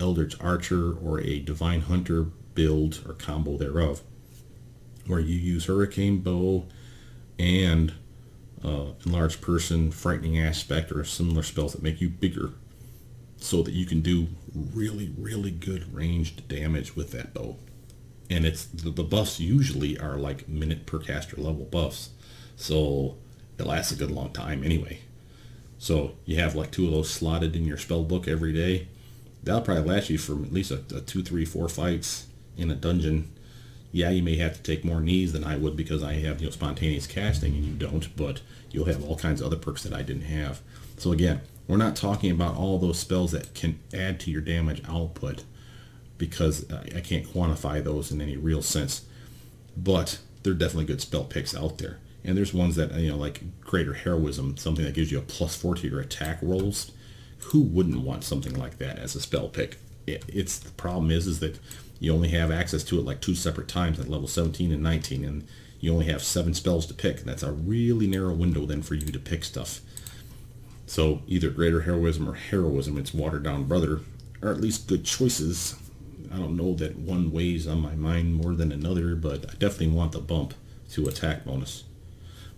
Eldritch Archer or a Divine Hunter build or combo thereof, where you use Hurricane Bow and enlarged person, Frightening Aspect, or similar spells that make you bigger, so that you can do really, really good ranged damage with that bow. And it's the buffs usually are like minute per caster level buffs, so it lasts a good long time anyway. So you have like 2 of those slotted in your spell book every day. That'll probably last you for at least a 2, 3, 4 fights in a dungeon. Yeah, you may have to take more knees than I would, because I have, you know, spontaneous casting and you don't, but you'll have all kinds of other perks that I didn't have. So again, we're not talking about all those spells that can add to your damage output, because I can't quantify those in any real sense. But there are definitely good spell picks out there. And there's ones that, you know, like Greater Heroism, something that gives you a +4 to your attack rolls. Who wouldn't want something like that as a spell pick? It's the problem is that you only have access to it like 2 separate times at level 17 and 19, and you only have 7 spells to pick. That's a really narrow window then for you to pick stuff. So either Greater Heroism or Heroism, it's watered down brother, or at least good choices. I don't know that one weighs on my mind more than another, but I definitely want the bump to attack bonus.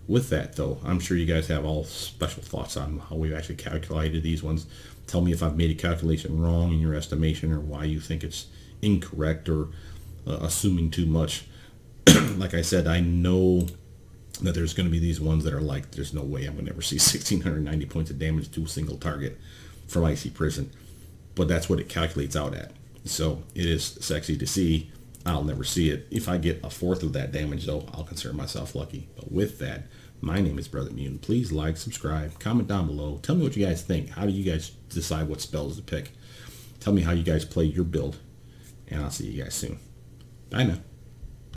With that, though, I'm sure you guys have all special thoughts on how we've actually calculated these ones. Tell me if I've made a calculation wrong in your estimation, or why you think it's incorrect, or assuming too much. Like I said, I know that there's going to be these ones that are like, there's no way I'm going to ever see 1,690 points of damage to a single target from Icy Prison. But that's what it calculates out at. So it is sexy to see. I'll never see it. If I get 1/4 of that damage, though, I'll consider myself lucky. But with that, my name is Brother Mutant. Please like, subscribe, comment down below. Tell me what you guys think. How do you guys decide what spells to pick? Tell me how you guys play your build, and I'll see you guys soon. Bye now.